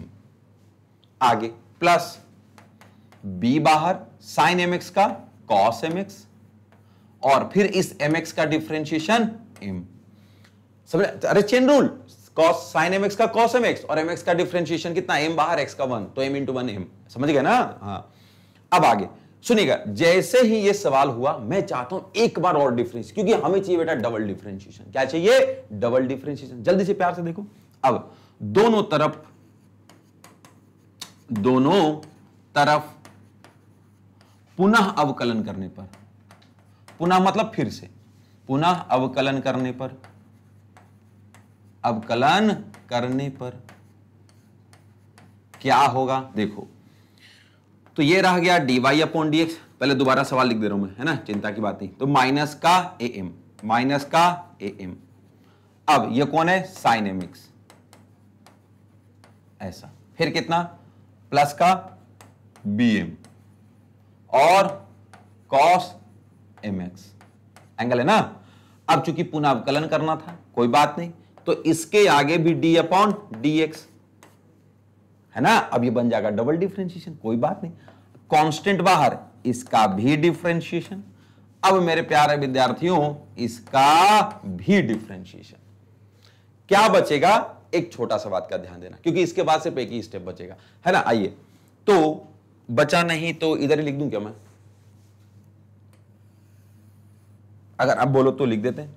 आगे प्लस b बाहर साइन एम एक्स का कॉस एम एक्स और फिर इस एम एक्स का डिफरेंशिएशन m। समझ, अरे chain rule, cos sin mx का cos mx और mx का डिफरेंशिएशन कितना m बाहर x का वन, तो m इंटू वन m। समझ गए ना। हाँ अब आगे सुनिएगा, जैसे ही ये सवाल हुआ मैं चाहता हूं एक बार और डिफरेंस, क्योंकि हमें चाहिए बेटा डबल डिफरेंशिएशन। क्या चाहिए, डबल डिफरेंशिएशन। जल्दी से प्यार से देखो, अब दोनों तरफ दोनों तरफ पुनः अवकलन करने पर, पुनः मतलब फिर से, पुनः अवकलन करने पर अवकलन करने पर क्या होगा देखो। तो ये रह गया dy अपॉन डी एक्स, पहले दोबारा सवाल लिख दे रहा हूं मैं, है ना, चिंता की बात नहीं। तो माइनस का ए एम, माइनस का ए एम, अब ये कौन है, साइन एम एक्स ऐसा, फिर कितना प्लस का बी एम और कॉस एम एक्स एंगल है ना। अब चूंकि पुनः अवकलन करना था कोई बात नहीं, तो इसके आगे भी डी अपॉन डी एक्स है ना, अब ये बन जाएगा डबल डिफरेंशिएशन, कोई बात नहीं। कांस्टेंट बाहर, इसका भी डिफरेंशिएशन, अब मेरे प्यारे विद्यार्थियों इसका भी डिफरेंशिएशन। क्या बचेगा, एक छोटा सा बात का ध्यान देना, क्योंकि इसके बाद सिर्फ एक ही स्टेप बचेगा है ना। आइए, तो बचा नहीं तो इधर ही लिख दूं क्या मैं, अगर आप बोलो तो लिख देते हैं,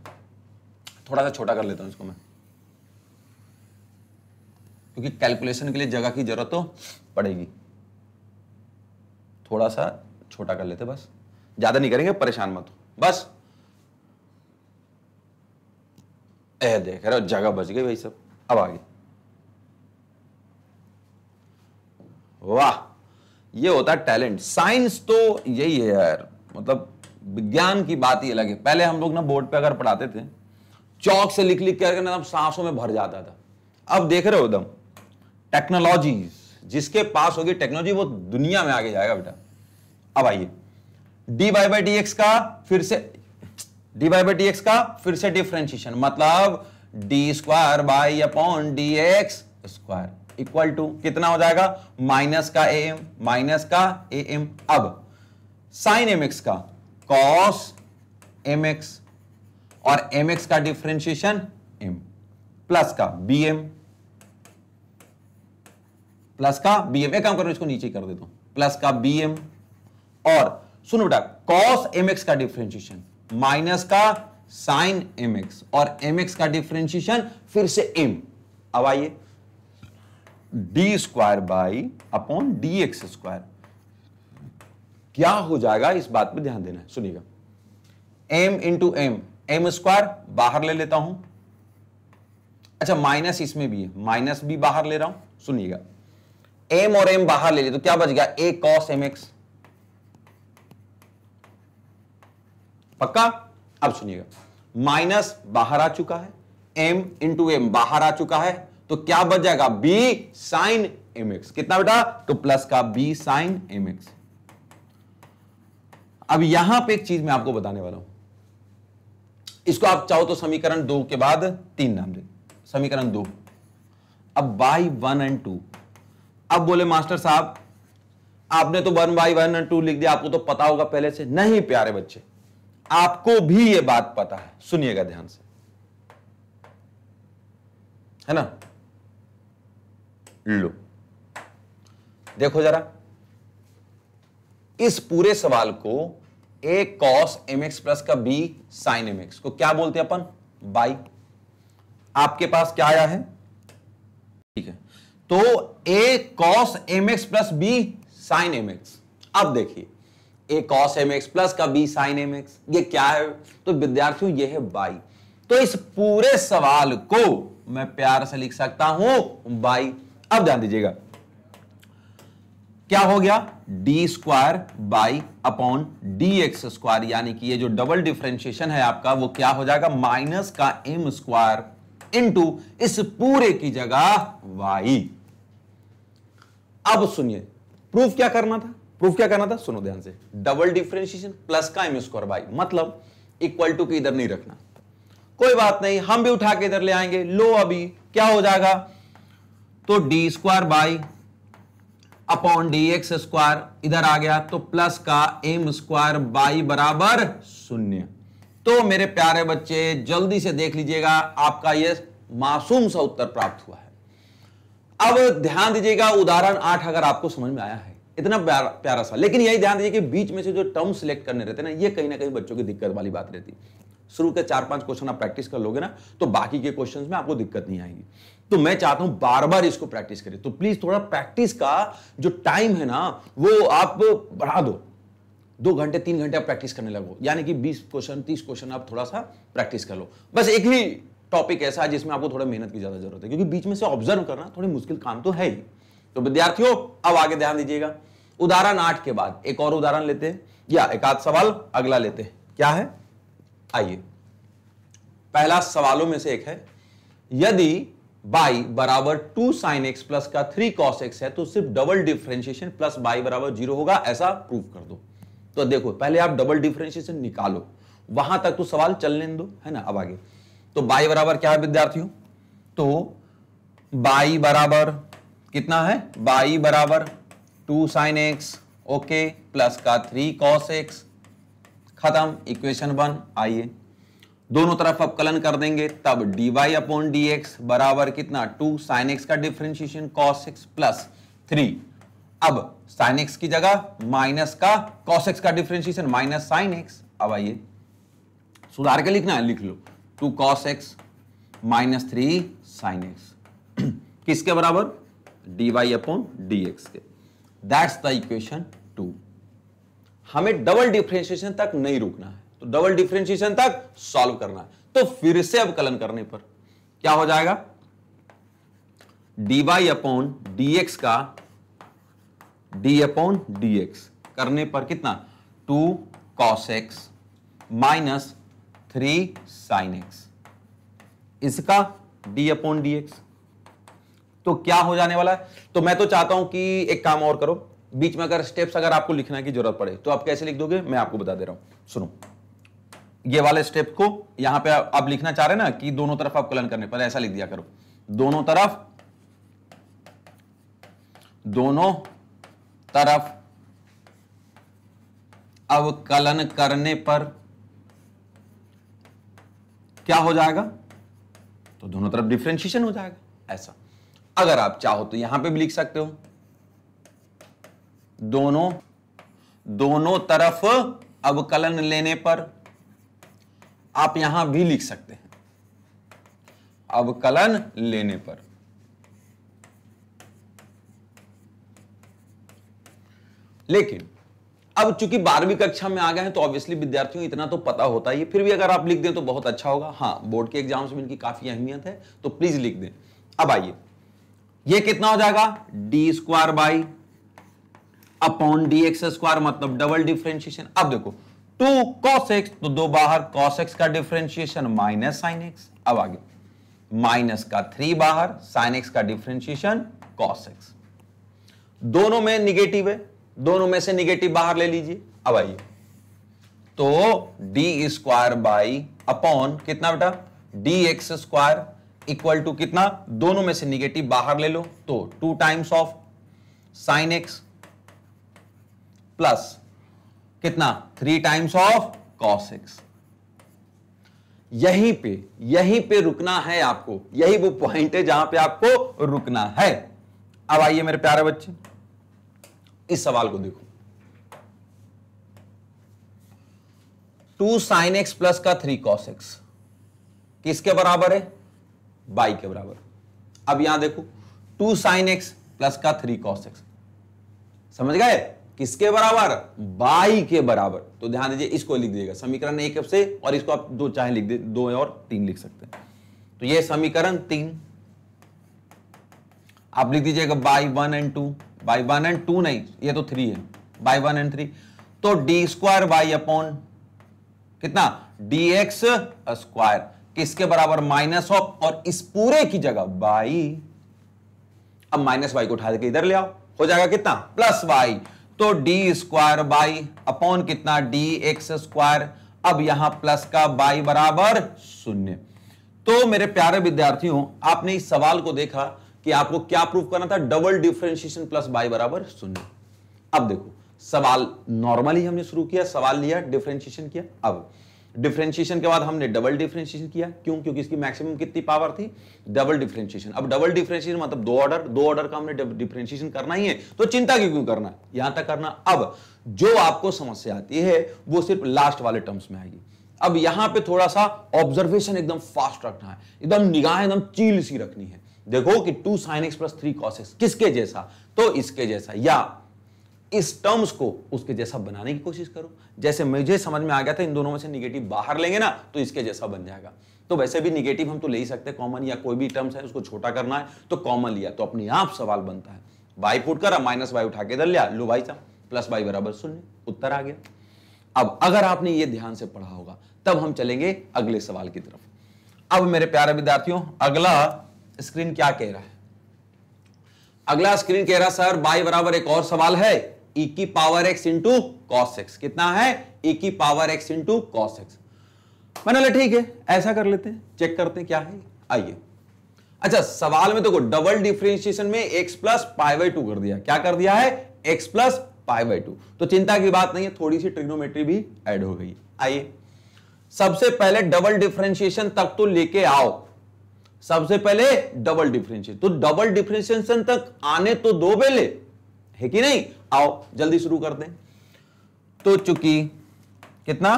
थोड़ा सा छोटा कर लेता हूं इसको मैं, क्योंकि कैलकुलेशन के लिए जगह की जरूरत तो पड़ेगी। थोड़ा सा छोटा कर लेते, बस ज्यादा नहीं करेंगे, परेशान मत हो बस। ए देख रहे हो, जगह बच गई भाई सब। अब आगे, वाह ये होता है टैलेंट। साइंस तो यही है यार, मतलब विज्ञान की बात ही अलग है। पहले हम लोग ना बोर्ड पे अगर पढ़ाते थे, चौक से लिख लिख करके ना सांसों में भर जाता था। अब देख रहे हो एकदम टेक्नोलॉजीज, जिसके पास होगी टेक्नोलॉजी वो दुनिया में आगे जाएगा बेटा। अब आइए, d y by d x का फिर से d y by d x का फिर से डिफरेंशिएशन, मतलब d square by upon D x square equal to कितना हो जाएगा, माइनस का ए एम, माइनस का ए एम। अब साइन एम एक्स का कॉस एम एक्स और एम एक्स का डिफरेंशिएशन एम प्लस का बी एम, प्लस का बी एम, एक काम करो इसको नीचे कर देता हूं, प्लस का बी एम और सुनो बेटा कॉस एम एक्स का डिफरेंशिएशन माइनस का साइन एम एक्स और एम एक्स का डिफरेंशिएशन फिर से m। अब आइए, d square by upon D x square क्या हो जाएगा, इस बात पे ध्यान देना है। सुनिएगा, m into m, m square बाहर ले लेता हूं, अच्छा माइनस इसमें भी है, माइनस भी बाहर ले रहा हूं। सुनिएगा, m और m बाहर ले लिए तो क्या बच गया, a cos mx पक्का। अब सुनिएगा, माइनस बाहर आ चुका है, m इंटू एम बाहर आ चुका है, तो क्या बच जाएगा, b sin mx कितना बेटा, तो प्लस का b sin mx। अब यहां पे एक चीज मैं आपको बताने वाला हूं, इसको आप चाहो तो समीकरण दो के बाद तीन नाम दे, समीकरण दो। अब बाई वन एंड टू, अब बोले मास्टर साहब आपने तो one y one and two लिख दिया, आपको तो पता होगा पहले से। नहीं प्यारे बच्चे, आपको भी ये बात पता है, सुनिएगा ध्यान से है ना। लो देखो जरा, इस पूरे सवाल को a cos m x plus का बी साइन एम एक्स को क्या बोलते हैं अपन, बाई। आपके पास क्या आया है, ठीक है, तो a cos m x plus b sine m x. अब देखिए a cos m x plus का बी साइन एम एक्स ये क्या है, तो विद्यार्थियों ये है बाई। तो इस पूरे सवाल को मैं प्यार से लिख सकता हूं बाई। अब ध्यान दीजिएगा क्या हो गया, d square by upon D x square, यानी कि ये जो डबल डिफ्रेंशिएशन है आपका वो क्या हो जाएगा, माइनस का एम स्क्वायर इंटू इस पूरे की जगह वाई। अब सुनिए प्रूफ क्या करना था, प्रूफ क्या करना था, सुनो ध्यान से। डबल डिफ्रेंशिएशन प्लस का एम स्क्वायर बाई, मतलब इक्वल टू की इधर नहीं रखना, कोई बात नहीं हम भी उठा के इधर ले आएंगे। लो अभी क्या हो जाएगा, तो d square by upon D x square इधर आ गया, तो प्लस का एम स्क्वायर बाई बराबर शून्य। तो मेरे प्यारे बच्चे जल्दी से देख लीजिएगा, आपका यह मासूम सा उत्तर प्राप्त हुआ है। अब ध्यान दीजिएगा उदाहरण आठ अगर आपको समझ में आया है, इतना प्यारा, प्यारा सा, लेकिन यही ध्यान दीजिए कि बीच में से जो टर्म सिलेक्ट करने रहते हैं ना, ये कहीं ना कहीं बच्चों की दिक्कत वाली बात रहती है। शुरू के चार पांच क्वेश्चन आप प्रैक्टिस कर लोगे ना तो बाकी के क्वेश्चन में आपको दिक्कत नहीं आएगी। तो मैं चाहता हूं बार बार इसको प्रैक्टिस करें, तो प्लीज थोड़ा प्रैक्टिस का जो टाइम है ना वो आप बढ़ा दो, दो घंटे तीन घंटे आप प्रैक्टिस करने लगो, यानी कि बीस क्वेश्चन तीस क्वेश्चन आप थोड़ा सा प्रैक्टिस कर लो। बस एक ही टॉपिक ऐसा है जिसमें आपको थोड़ा मेहनत की ज्यादा जरूरत है, क्योंकि बीच में से ऑब्जर्व करना थोड़ी मुश्किल काम तो है ही। तो विद्यार्थियों अब आगे ध्यान दीजिएगा, उदाहरण आठ के बाद एक और उदाहरण लेते हैं या एक आध सवाल अगला लेते हैं, क्या है, आइए। पहला सवालों में से एक है, यदि बाई बराबर टू साइन एक्स प्लस का थ्री कॉस एक्स है तो सिर्फ डबल डिफरेंशिएशन प्लस बाई बराबर जीरो होगा, ऐसा प्रूव कर दो। तो देखो पहले आप डबल डिफरेंशिएशन निकालो, वहां तक तो सवाल चलने दो, है ना। अब आगे तो बाई बराबर क्या है विद्यार्थियों, तो बाई बराबर कितना है, बाई बराबर two sine x okay plus का थ्री कॉस एक्स, खत्म इक्वेशन वन। आइए दोनों तरफ अवकलन कर देंगे, तब d y upon D x बराबर कितना, टू साइन एक्स का differentiation cos x plus three, अब साइन एक्स की जगह माइनस का कॉस एक्स का डिफरेंशिएशन माइनस साइन एक्स। अब आइए सुधार के लिखना है, लिख लो two cos x minus three sine x किसके बराबर, d y upon D x के। That's the equation two. हमें डबल डिफरेंशिएशन तक नहीं रुकना है, तो डबल डिफरेंशिएशन तक सॉल्व करना है। तो फिर से अवकलन करने पर क्या हो जाएगा, d y upon D x का डी अपॉन डी एक्स करने पर कितना, two cos x minus three sine x इसका डी अपॉन डी एक्स। तो क्या हो जाने वाला है, तो मैं तो चाहता हूं कि एक काम और करो, बीच में अगर स्टेप्स अगर आपको लिखने की जरूरत पड़े तो आप कैसे लिख दोगे, मैं आपको बता दे रहा हूं, सुनो। ये वाले स्टेप को यहां पे आप लिखना चाह रहे ना कि दोनों तरफ अवकलन करने पर, ऐसा लिख दिया करो, दोनों तरफ दोनों तरफ अवकलन करने पर क्या हो जाएगा, तो दोनों तरफ डिफरेंशिएशन हो जाएगा। ऐसा अगर आप चाहो तो यहां पे भी लिख सकते हो, दोनों दोनों तरफ अवकलन लेने पर, आप यहां भी लिख सकते हैं अवकलन लेने पर। लेकिन अब चूंकि बारहवीं कक्षा में आ गए हैं तो ऑब्वियसली विद्यार्थियों इतना तो पता होता ही है, फिर भी अगर आप लिख दें तो बहुत अच्छा होगा। हां बोर्ड के एग्जाम्स में इनकी काफी अहमियत है, तो प्लीज लिख दें। अब आइए यह कितना हो जाएगा, d square by upon D x square, मतलब डबल डिफरेंशिएशन। अब देखो टू कॉस एक्स, तो दो बाहर कॉस एक्स का डिफरेंशिएशन माइनस साइन एक्स, अब आगे माइनस का थ्री बाहर साइन एक्स का डिफरेंशिएशन कॉस एक्स। दोनों में निगेटिव है, दोनों में से निगेटिव बाहर ले लीजिए। अब आइए तो डी स्क्वायर बाई अपॉन कितना बेटा, d x square equal to कितना, दोनों में से निगेटिव बाहर ले लो, तो two times of sine x plus कितना, three times of cos x. यहीं पे यहीं पे रुकना है आपको, यही वो पॉइंट है जहां पे आपको रुकना है। अब आइए मेरे प्यारे बच्चे इस सवाल को देखो, टू साइन एक्स प्लस का थ्री कॉस एक्स किसके बराबर है, बाई के बराबर। अब यहां देखो टू साइन एक्स प्लस का थ्री कॉस एक्स, समझ गए किसके बराबर, बाई के बराबर। तो ध्यान दीजिए इसको लिख दीजिएगा समीकरण एक से, और इसको आप दो चाहे लिख दे, दो और तीन लिख सकते हैं। तो ये समीकरण तीन आप लिख दीजिएगा by one and two, by one and two नहीं ये तो थ्री है, बाई वन एंड थ्री। तो डी स्क्वायर बाई अपॉन कितना डी एक्स स्क्वायर किसके बराबर, माइनस ऑफ और इस पूरे की जगह बाई। अब माइनस बाई को उठा देके इधर ले आओ, हो जाएगा कितना प्लस बाई। तो डी स्क्वायर बाई अपॉन कितना डी एक्स स्क्वायर। अब यहां प्लस का बाई बराबर शून्य। तो मेरे प्यारे विद्यार्थियों आपने इस सवाल को देखा कि आपको क्या प्रूफ करना था, डबल डिफरेंशिएशन प्लस बाई बराबर शून्य। अब देखो सवाल नॉर्मली हमने शुरू किया, सवाल लिया डिफरेंशिएशन किया, अब डिफरेंशिएशन के बाद हमने डबल डिफरेंशिएशन किया, क्यों, क्योंकि इसकी मैक्सिमम कितनी पावर थी, डबल डिफरेंशिएशन। अब डबल डिफरेंशिएशन मतलब दो ऑर्डर, दो ऑर्डर का हमने डिफरेंशिएशन करना ही है, तो चिंता क्यों करना, यहां तक करना। अब जो आपको समस्या आती है वो सिर्फ लास्ट वाले टर्म्स में आएगी। अब यहां पे थोड़ा सा ऑब्जर्वेशन एकदम फास्ट रखना है, एकदम निगाह एकदम चील सी रखनी है। देखो कि two sine x plus three cos x किसके जैसा, तो इसके जैसा, या इस टर्म्स को उसके जैसा बनाने की कोशिश करो। जैसे मुझे समझ में आ गया था इन दोनों में से निगेटिव बाहर लेंगे ना तो इसके जैसा बन जाएगा। तो वैसे भी निगेटिव हम तो ले ही सकते हैं कॉमन, या कोई भी टर्म्स है उसको छोटा करना है तो कॉमन लिया, तो अपने आप सवाल बनता है। बाई फूट कर माइनस बाई उठा के इधर लिया, लो भाई साहब प्लस बाई बराबर शून्य, उत्तर आ गया। अब अगर आपने ये ध्यान से पढ़ा होगा तब हम चलेंगे अगले सवाल की तरफ। अब मेरे प्यारे विद्यार्थियों अगला स्क्रीन क्या कह रहा है, अगला स्क्रीन कह रहा सर बाई बराबर एक और सवाल है, e की power x into cos x, कितना है e की power x into cos x. मैंने बोला ठीक है ऐसा कर लेते हैं, चेक करते हैं क्या है, आइए। अच्छा सवाल में देखो डबल डिफरेंशिएशन में x plus pi by two कर दिया, क्या कर दिया है x plus pi by two, तो चिंता की बात नहीं है, थोड़ी सी ट्रिग्नोमेट्री भी ऐड हो गई। आइए सबसे पहले डबल डिफरेंशिएशन तक तो लेके आओ, सबसे पहले डबल डिफरेंशिएशन, तो डबल डिफरेंशिएशन तक आने तो दो बेले है कि नहीं। आओ जल्दी शुरू करते हैं। तो चूंकि कितना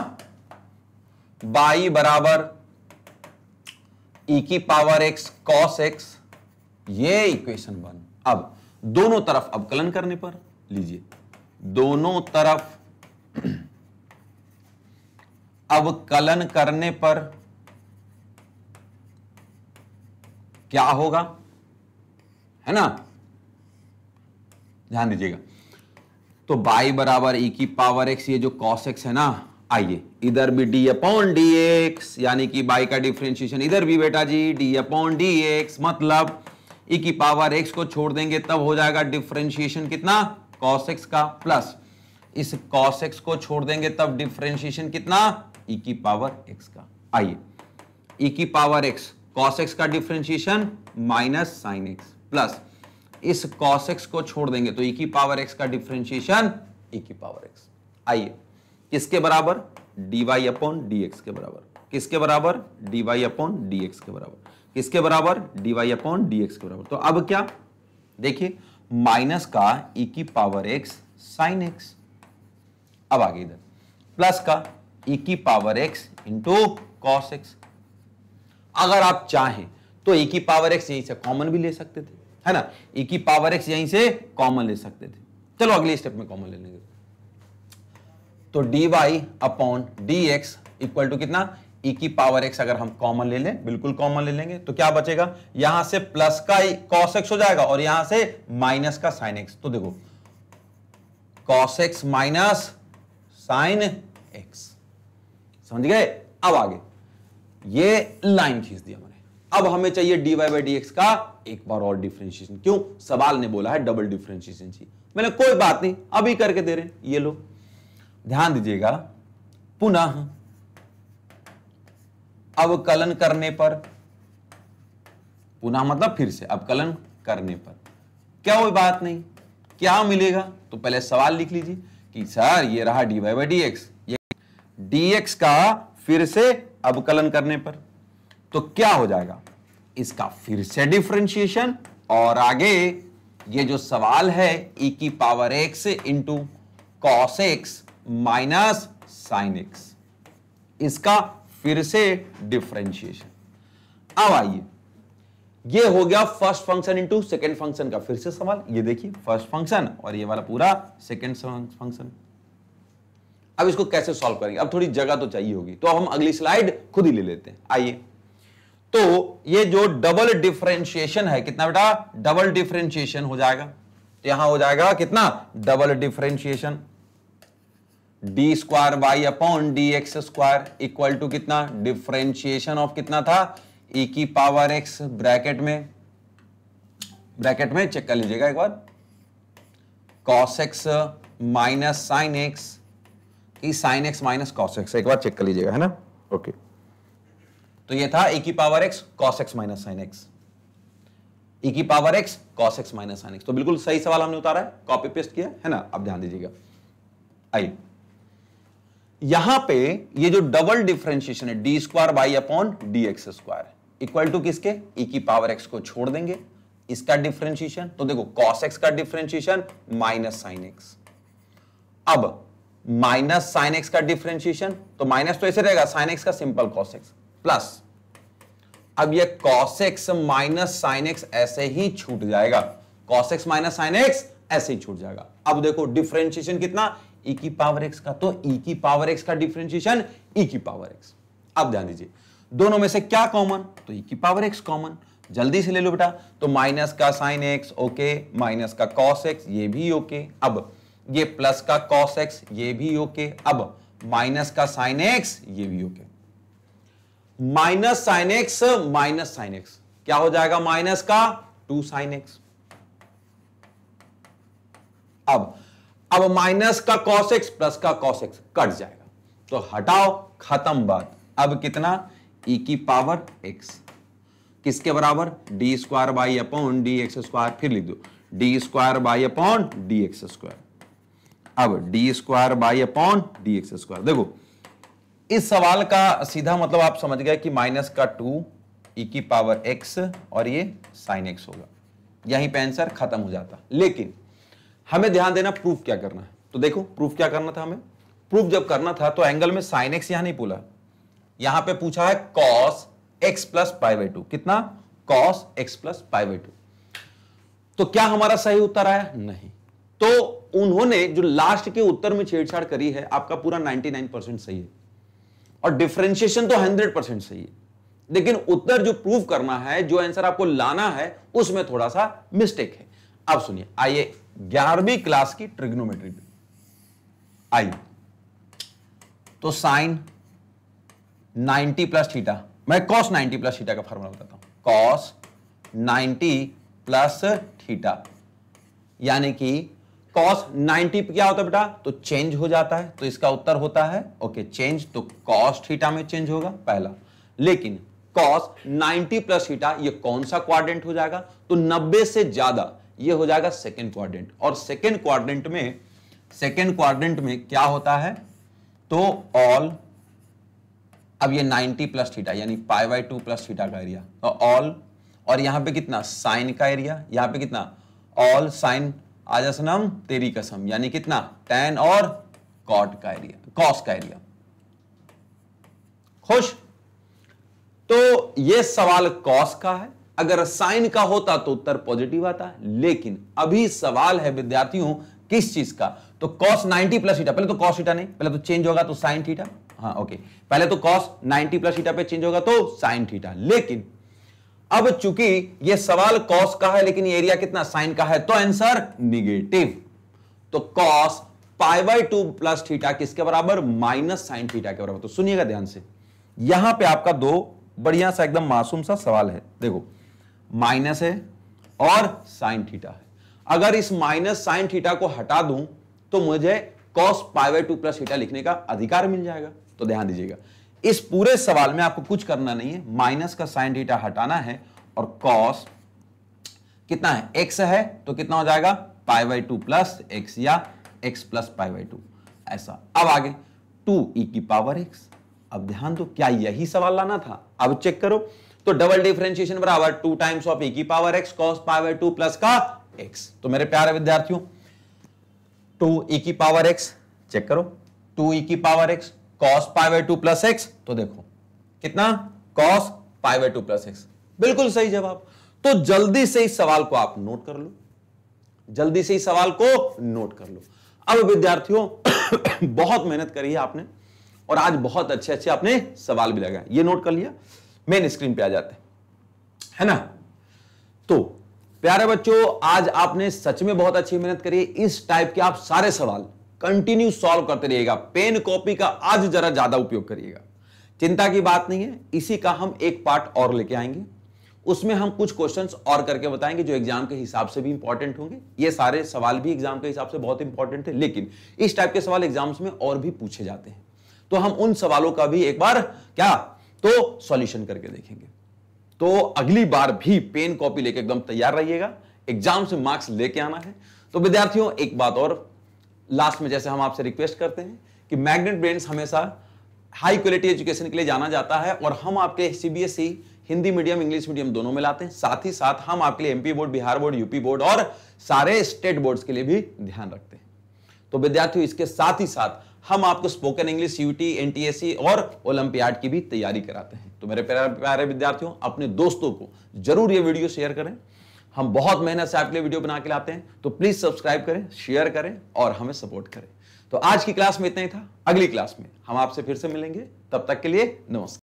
बाई बराबर e की पावर x कॉस x, ये इक्वेशन वन। अब दोनों तरफ अवकलन करने पर लीजिए, दोनों तरफ अवकलन करने पर क्या होगा, है ना, ध्यान दीजिएगा। तो बाई बराबर e की पावर x, ये जो cos x है ना, आइए इधर भी d अपॉन डी एक्स, यानी कि बाई का डिफरेंशिएशन इधर भी बेटा जी d अपॉन डी एक्स, मतलब e की पावर x को छोड़ देंगे तब हो जाएगा डिफरेंशिएशन कितना cos x का, प्लस इस cos x को छोड़ देंगे तब डिफरेंशिएशन कितना e की पावर x का। आइए e की पावर x cos x का differentiation minus sine x, plus इस cos x को छोड़ देंगे तो e की पावर x का डिफरेंशिएशन e की पावर x। आइए किसके बराबर, dy अपॉन dx के बराबर, किसके बराबर dy अपॉन dx के बराबर, किसके बराबर dy अपॉन dx के बराबर। तो अब क्या देखिए माइनस का e की पावर x साइन x, अब आगे इधर प्लस का e की power x into cos x। अगर आप चाहें तो e की पावर x यहीं से कॉमन भी ले सकते थे, है ना, e की पावर x यहीं से कॉमन ले सकते थे। चलो अगले स्टेप में कॉमन ले लेंगे। तो dy upon dx equal to कितना e की पावर x, अगर हम कॉमन ले लें, बिल्कुल कॉमन ले लेंगे तो क्या बचेगा, यहां से प्लस का cos x हो जाएगा और यहां से माइनस का sin x। तो देखो cos x minus sin x, समझ गए। अब आगे ये लाइन खींच दिया मैंने। अब हमें चाहिए d y by d x का एक बार और डिफरेंशिएशन, क्यों, सवाल ने बोला है डबल डिफरेंशिएशन चाहिए। मैंने कोई बात नहीं अभी करके दे रहे हैं, ये लो ध्यान दीजिएगा। पुनः अवकलन करने पर, पुनः मतलब फिर से अवकलन करने पर क्या कोई बात नहीं, क्या मिलेगा। तो पहले सवाल लिख लीजिए कि सर ये रहा d y by d x, ये डी एक्स का फिर से अवकलन करने पर तो क्या हो जाएगा, इसका फिर से डिफरेंशिएशन, और आगे ये जो सवाल है e की power x into cos x minus sine x, इसका फिर से डिफरेंशिएशन। अब आइए, ये हो गया first function into second function का फिर से सवाल। ये देखिए फर्स्ट फंक्शन और ये वाला पूरा सेकंड फंक्शन। अब इसको कैसे सॉल्व करेंगे, अब थोड़ी जगह तो चाहिए होगी, तो अब हम अगली स्लाइड खुद ही ले लेते हैं। आइए, तो ये जो डबल डिफरेंशिएशन है कितना बेटा, डबल डिफरेंशिएशन हो जाएगा। तो यहां हो जाएगा कितना, double differentiation d square y upon D x square equal to कितना, डिफरेंशिएशन ऑफ कितना था, e की पावर x ब्रैकेट में, ब्रैकेट में चेक कर लीजिएगा एक बार, cos x minus sine x की sine x minus cos x, एक बार चेक कर लीजिएगा है ना। ओके, तो ये था e की power x cos x minus sine x, e की power x cos x minus sine x। तो बिल्कुल सही सवाल हमने उतारा है, कॉपी पेस्ट किया है ना, आप ध्यान दीजिएगा। आइए, यहां पे ये जो डबल डिफरेंशिएशन है d square by upon D x square equal to किसके, e की पावर x को छोड़ देंगे, इसका डिफरेंशिएशन, तो देखो cos x का डिफरेंशिएशन माइनस साइन x। अब माइनस साइन x का डिफरेंशिएशन, तो माइनस तो ऐसे रहेगा, साइन x का सिंपल cos x प्लस, अब ये cos x minus sine x ऐसे ही छूट जाएगा, cos x minus sine x ऐसे ही छूट जाएगा। अब देखो डिफरेंशिएशन कितना, e की पावर x का, तो e की पावर x का डिफरेंशिएशन e की पावर x। अब ध्यान दीजिए दोनों में से क्या कॉमन, तो e की पावर x कॉमन, जल्दी से ले लो बेटा। तो माइनस का साइन x ओके, माइनस का cos x ये भी ओके, अब ये प्लस का cos x ये भी ओके, अब माइनस का साइन x ये भी okay. Minus sine x minus sine x क्या हो जाएगा, माइनस का टू साइन x। अब अब माइनस का cos x प्लस का cos x कट जाएगा, तो हटाओ, खत्म बात। अब कितना, e की पावर x किसके बराबर, d square by upon D x square, फिर लिख दो d square by upon D x square. अब d square by upon D x square, देखो इस सवाल का सीधा मतलब आप समझ गए कि माइनस का टू e की पावर x और ये sin x होगा, यहीं पे आंसर खत्म हो जाता। लेकिन हमें ध्यान देना प्रूफ क्या करना है, तो देखो प्रूफ क्या करना था हमें, प्रूफ जब करना था तो एंगल में साइन एक्स यहां नहीं बोला, यहां पे पूछा है cos x plus pi by two, कितना, cos x plus pi by two. तो क्या हमारा सही उत्तर आया, नहीं, तो उन्होंने जो लास्ट के उत्तर में छेड़छाड़ करी है, आपका पूरा नाइनटी नाइन परसेंट सही है और डिफ्रेंशिएशन तो हंड्रेड परसेंट सही है, लेकिन उत्तर जो प्रूफ करना है, जो आंसर आपको लाना है, उसमें थोड़ा सा मिस्टेक है। आप सुनिए, आइए ग्यारहवीं क्लास की ट्रिग्नोमेट्री पे आई, तो साइन नाइंटी प्लस थीटा, मैं कॉस नाइंटी प्लस थीटा का फॉर्मूला बताता हूं, कॉस नाइंटी प्लस थीटा, यानी कि कॉस नाइंटी पे क्या होता है बेटा, तो चेंज हो जाता है, तो इसका उत्तर होता है ओके चेंज, तो कॉस थीटा में चेंज होगा पहला, लेकिन कॉस नाइंटी प्लस थीटा ये कौन सा क्वाड्रेंट हो जाएगा, तो नब्बे से ज्यादा ये हो जाएगा सेकेंड क्वाड्रेंट, और सेकेंड क्वाड्रेंट में सेकेंड क्वाड्रेंट में क्या होता है, तो ऑल, अब ये नाइंटी प्लस थीटा यानी pi by two plus theta का एरिया, तो ऑल, और यहाँ पे कितना साइन का एरिया, यहाँ पे कितना ऑल साइन आजसनम तेरी कसम, यानी कितना टैन और कॉट का एरिया, कॉस का एरिया। खुश, तो ये सवाल कॉस का है, अगर साइन का होता तो उत्तर पॉजिटिव आता, लेकिन अभी सवाल है विद्यार्थियों किस चीज का, तो कॉस नाइंटी प्लस थीटा, पहले तो कॉस थीटा नहीं, पहले तो चेंज होगा तो साइन थीटा, हाँ ओके, पहले तो कॉस नाइंटी प्लस थीटा पे चेंज होगा तो साइन थीटा, लेकिन अब चूंकि ये सवाल कॉस का है लेकिन ये एरिया कितना साइन का है, तो आंसर निगेटिव। तो cos pi by two plus theta किसके बराबर, माइनस साइन थीटा के बराबर। तो सुनिएगा ध्यान से, यहां पर आपका दो बढ़िया सा एकदम मासूम सा सवाल है, देखो माइनस है और साइन थीटा है, अगर इस माइनस साइन थीटा को हटा दूं तो मुझे cos pi by two plus theta लिखने का अधिकार मिल जाएगा। तो ध्यान दीजिएगा, इस पूरे सवाल में आपको कुछ करना नहीं है, माइनस का साइन थीटा हटाना है और कॉस कितना है एक्स है, तो कितना हो जाएगा pi by two plus x या x plus pi by two ऐसा। अब आगे टू ई की पावर एक्स, अब ध्यान दो क्या यही सवाल लाना था, अब चेक करो, तो डबल डिफरेंशिएशन बराबर टू टाइम्स ऑफ e की power x cos pi by two plus का x। तो मेरे प्यारे विद्यार्थियों टू e की पावर x चेक करो, टू e की power x cos pi by two plus x, तो देखो कितना cos pi by two plus x, बिल्कुल सही जवाब। तो जल्दी से इस सवाल को आप नोट कर लो, जल्दी से इस सवाल को नोट कर लो। अब विद्यार्थियों बहुत मेहनत करी है आपने और आज बहुत अच्छे अच्छे आपने सवाल भी लगाए, ये नोट कर लिया। मेन स्क्रीन पे आ जाते हैं, है ना। तो प्यारे बच्चों आज आपने सच में बहुत अच्छी मेहनत करी है, इस टाइप के आप सारे सवाल कंटिन्यू सॉल्व करते रहिएगा। पेन कॉपी का आज जरा ज्यादा उपयोग करिएगा, चिंता की बात नहीं है। इसी का हम एक पार्ट और लेके आएंगे, उसमें हम कुछ क्वेश्चंस और करके बताएंगे जो एग्जाम के हिसाब से भी इंपॉर्टेंट होंगे। ये सारे सवाल भी एग्जाम के हिसाब से बहुत इंपॉर्टेंट है, लेकिन इस टाइप के सवाल एग्जाम्स में और भी पूछे जाते हैं, तो हम उन सवालों का भी एक बार क्या तो सॉल्यूशन करके देखेंगे। तो अगली बार भी पेन कॉपी लेके एकदम तैयार रहिएगा, एग्जाम से मार्क्स लेके आना है। तो विद्यार्थियों एक बात और लास्ट में, जैसे हम आपसे रिक्वेस्ट करते हैं कि मैग्नेट ब्रेन्स हमेशा हाई क्वालिटी एजुकेशन के लिए जाना जाता है और हम आपके CBSE Hindi medium English medium दोनों में लाते हैं। साथ ही साथ हम आपके लिए MP board, Bihar board, UP board और सारे स्टेट बोर्ड्स के लिए भी ध्यान रखते हैं। तो विद्यार्थियों इसके साथ ही साथ हम आपको स्पोकन इंग्लिश, यूटी, एनटीएससी और ओलंपियाड की भी तैयारी कराते हैं। तो मेरे प्यारे विद्यार्थियों अपने दोस्तों को जरूर ये वीडियो शेयर करें, हम बहुत मेहनत से आपके लिए वीडियो बना के लाते हैं। तो प्लीज सब्सक्राइब करें, शेयर करें और हमें सपोर्ट करें। तो आज की क्लास में इतना ही था, अगली क्लास में हम आपसे फिर से मिलेंगे, तब तक के लिए नमस्कार।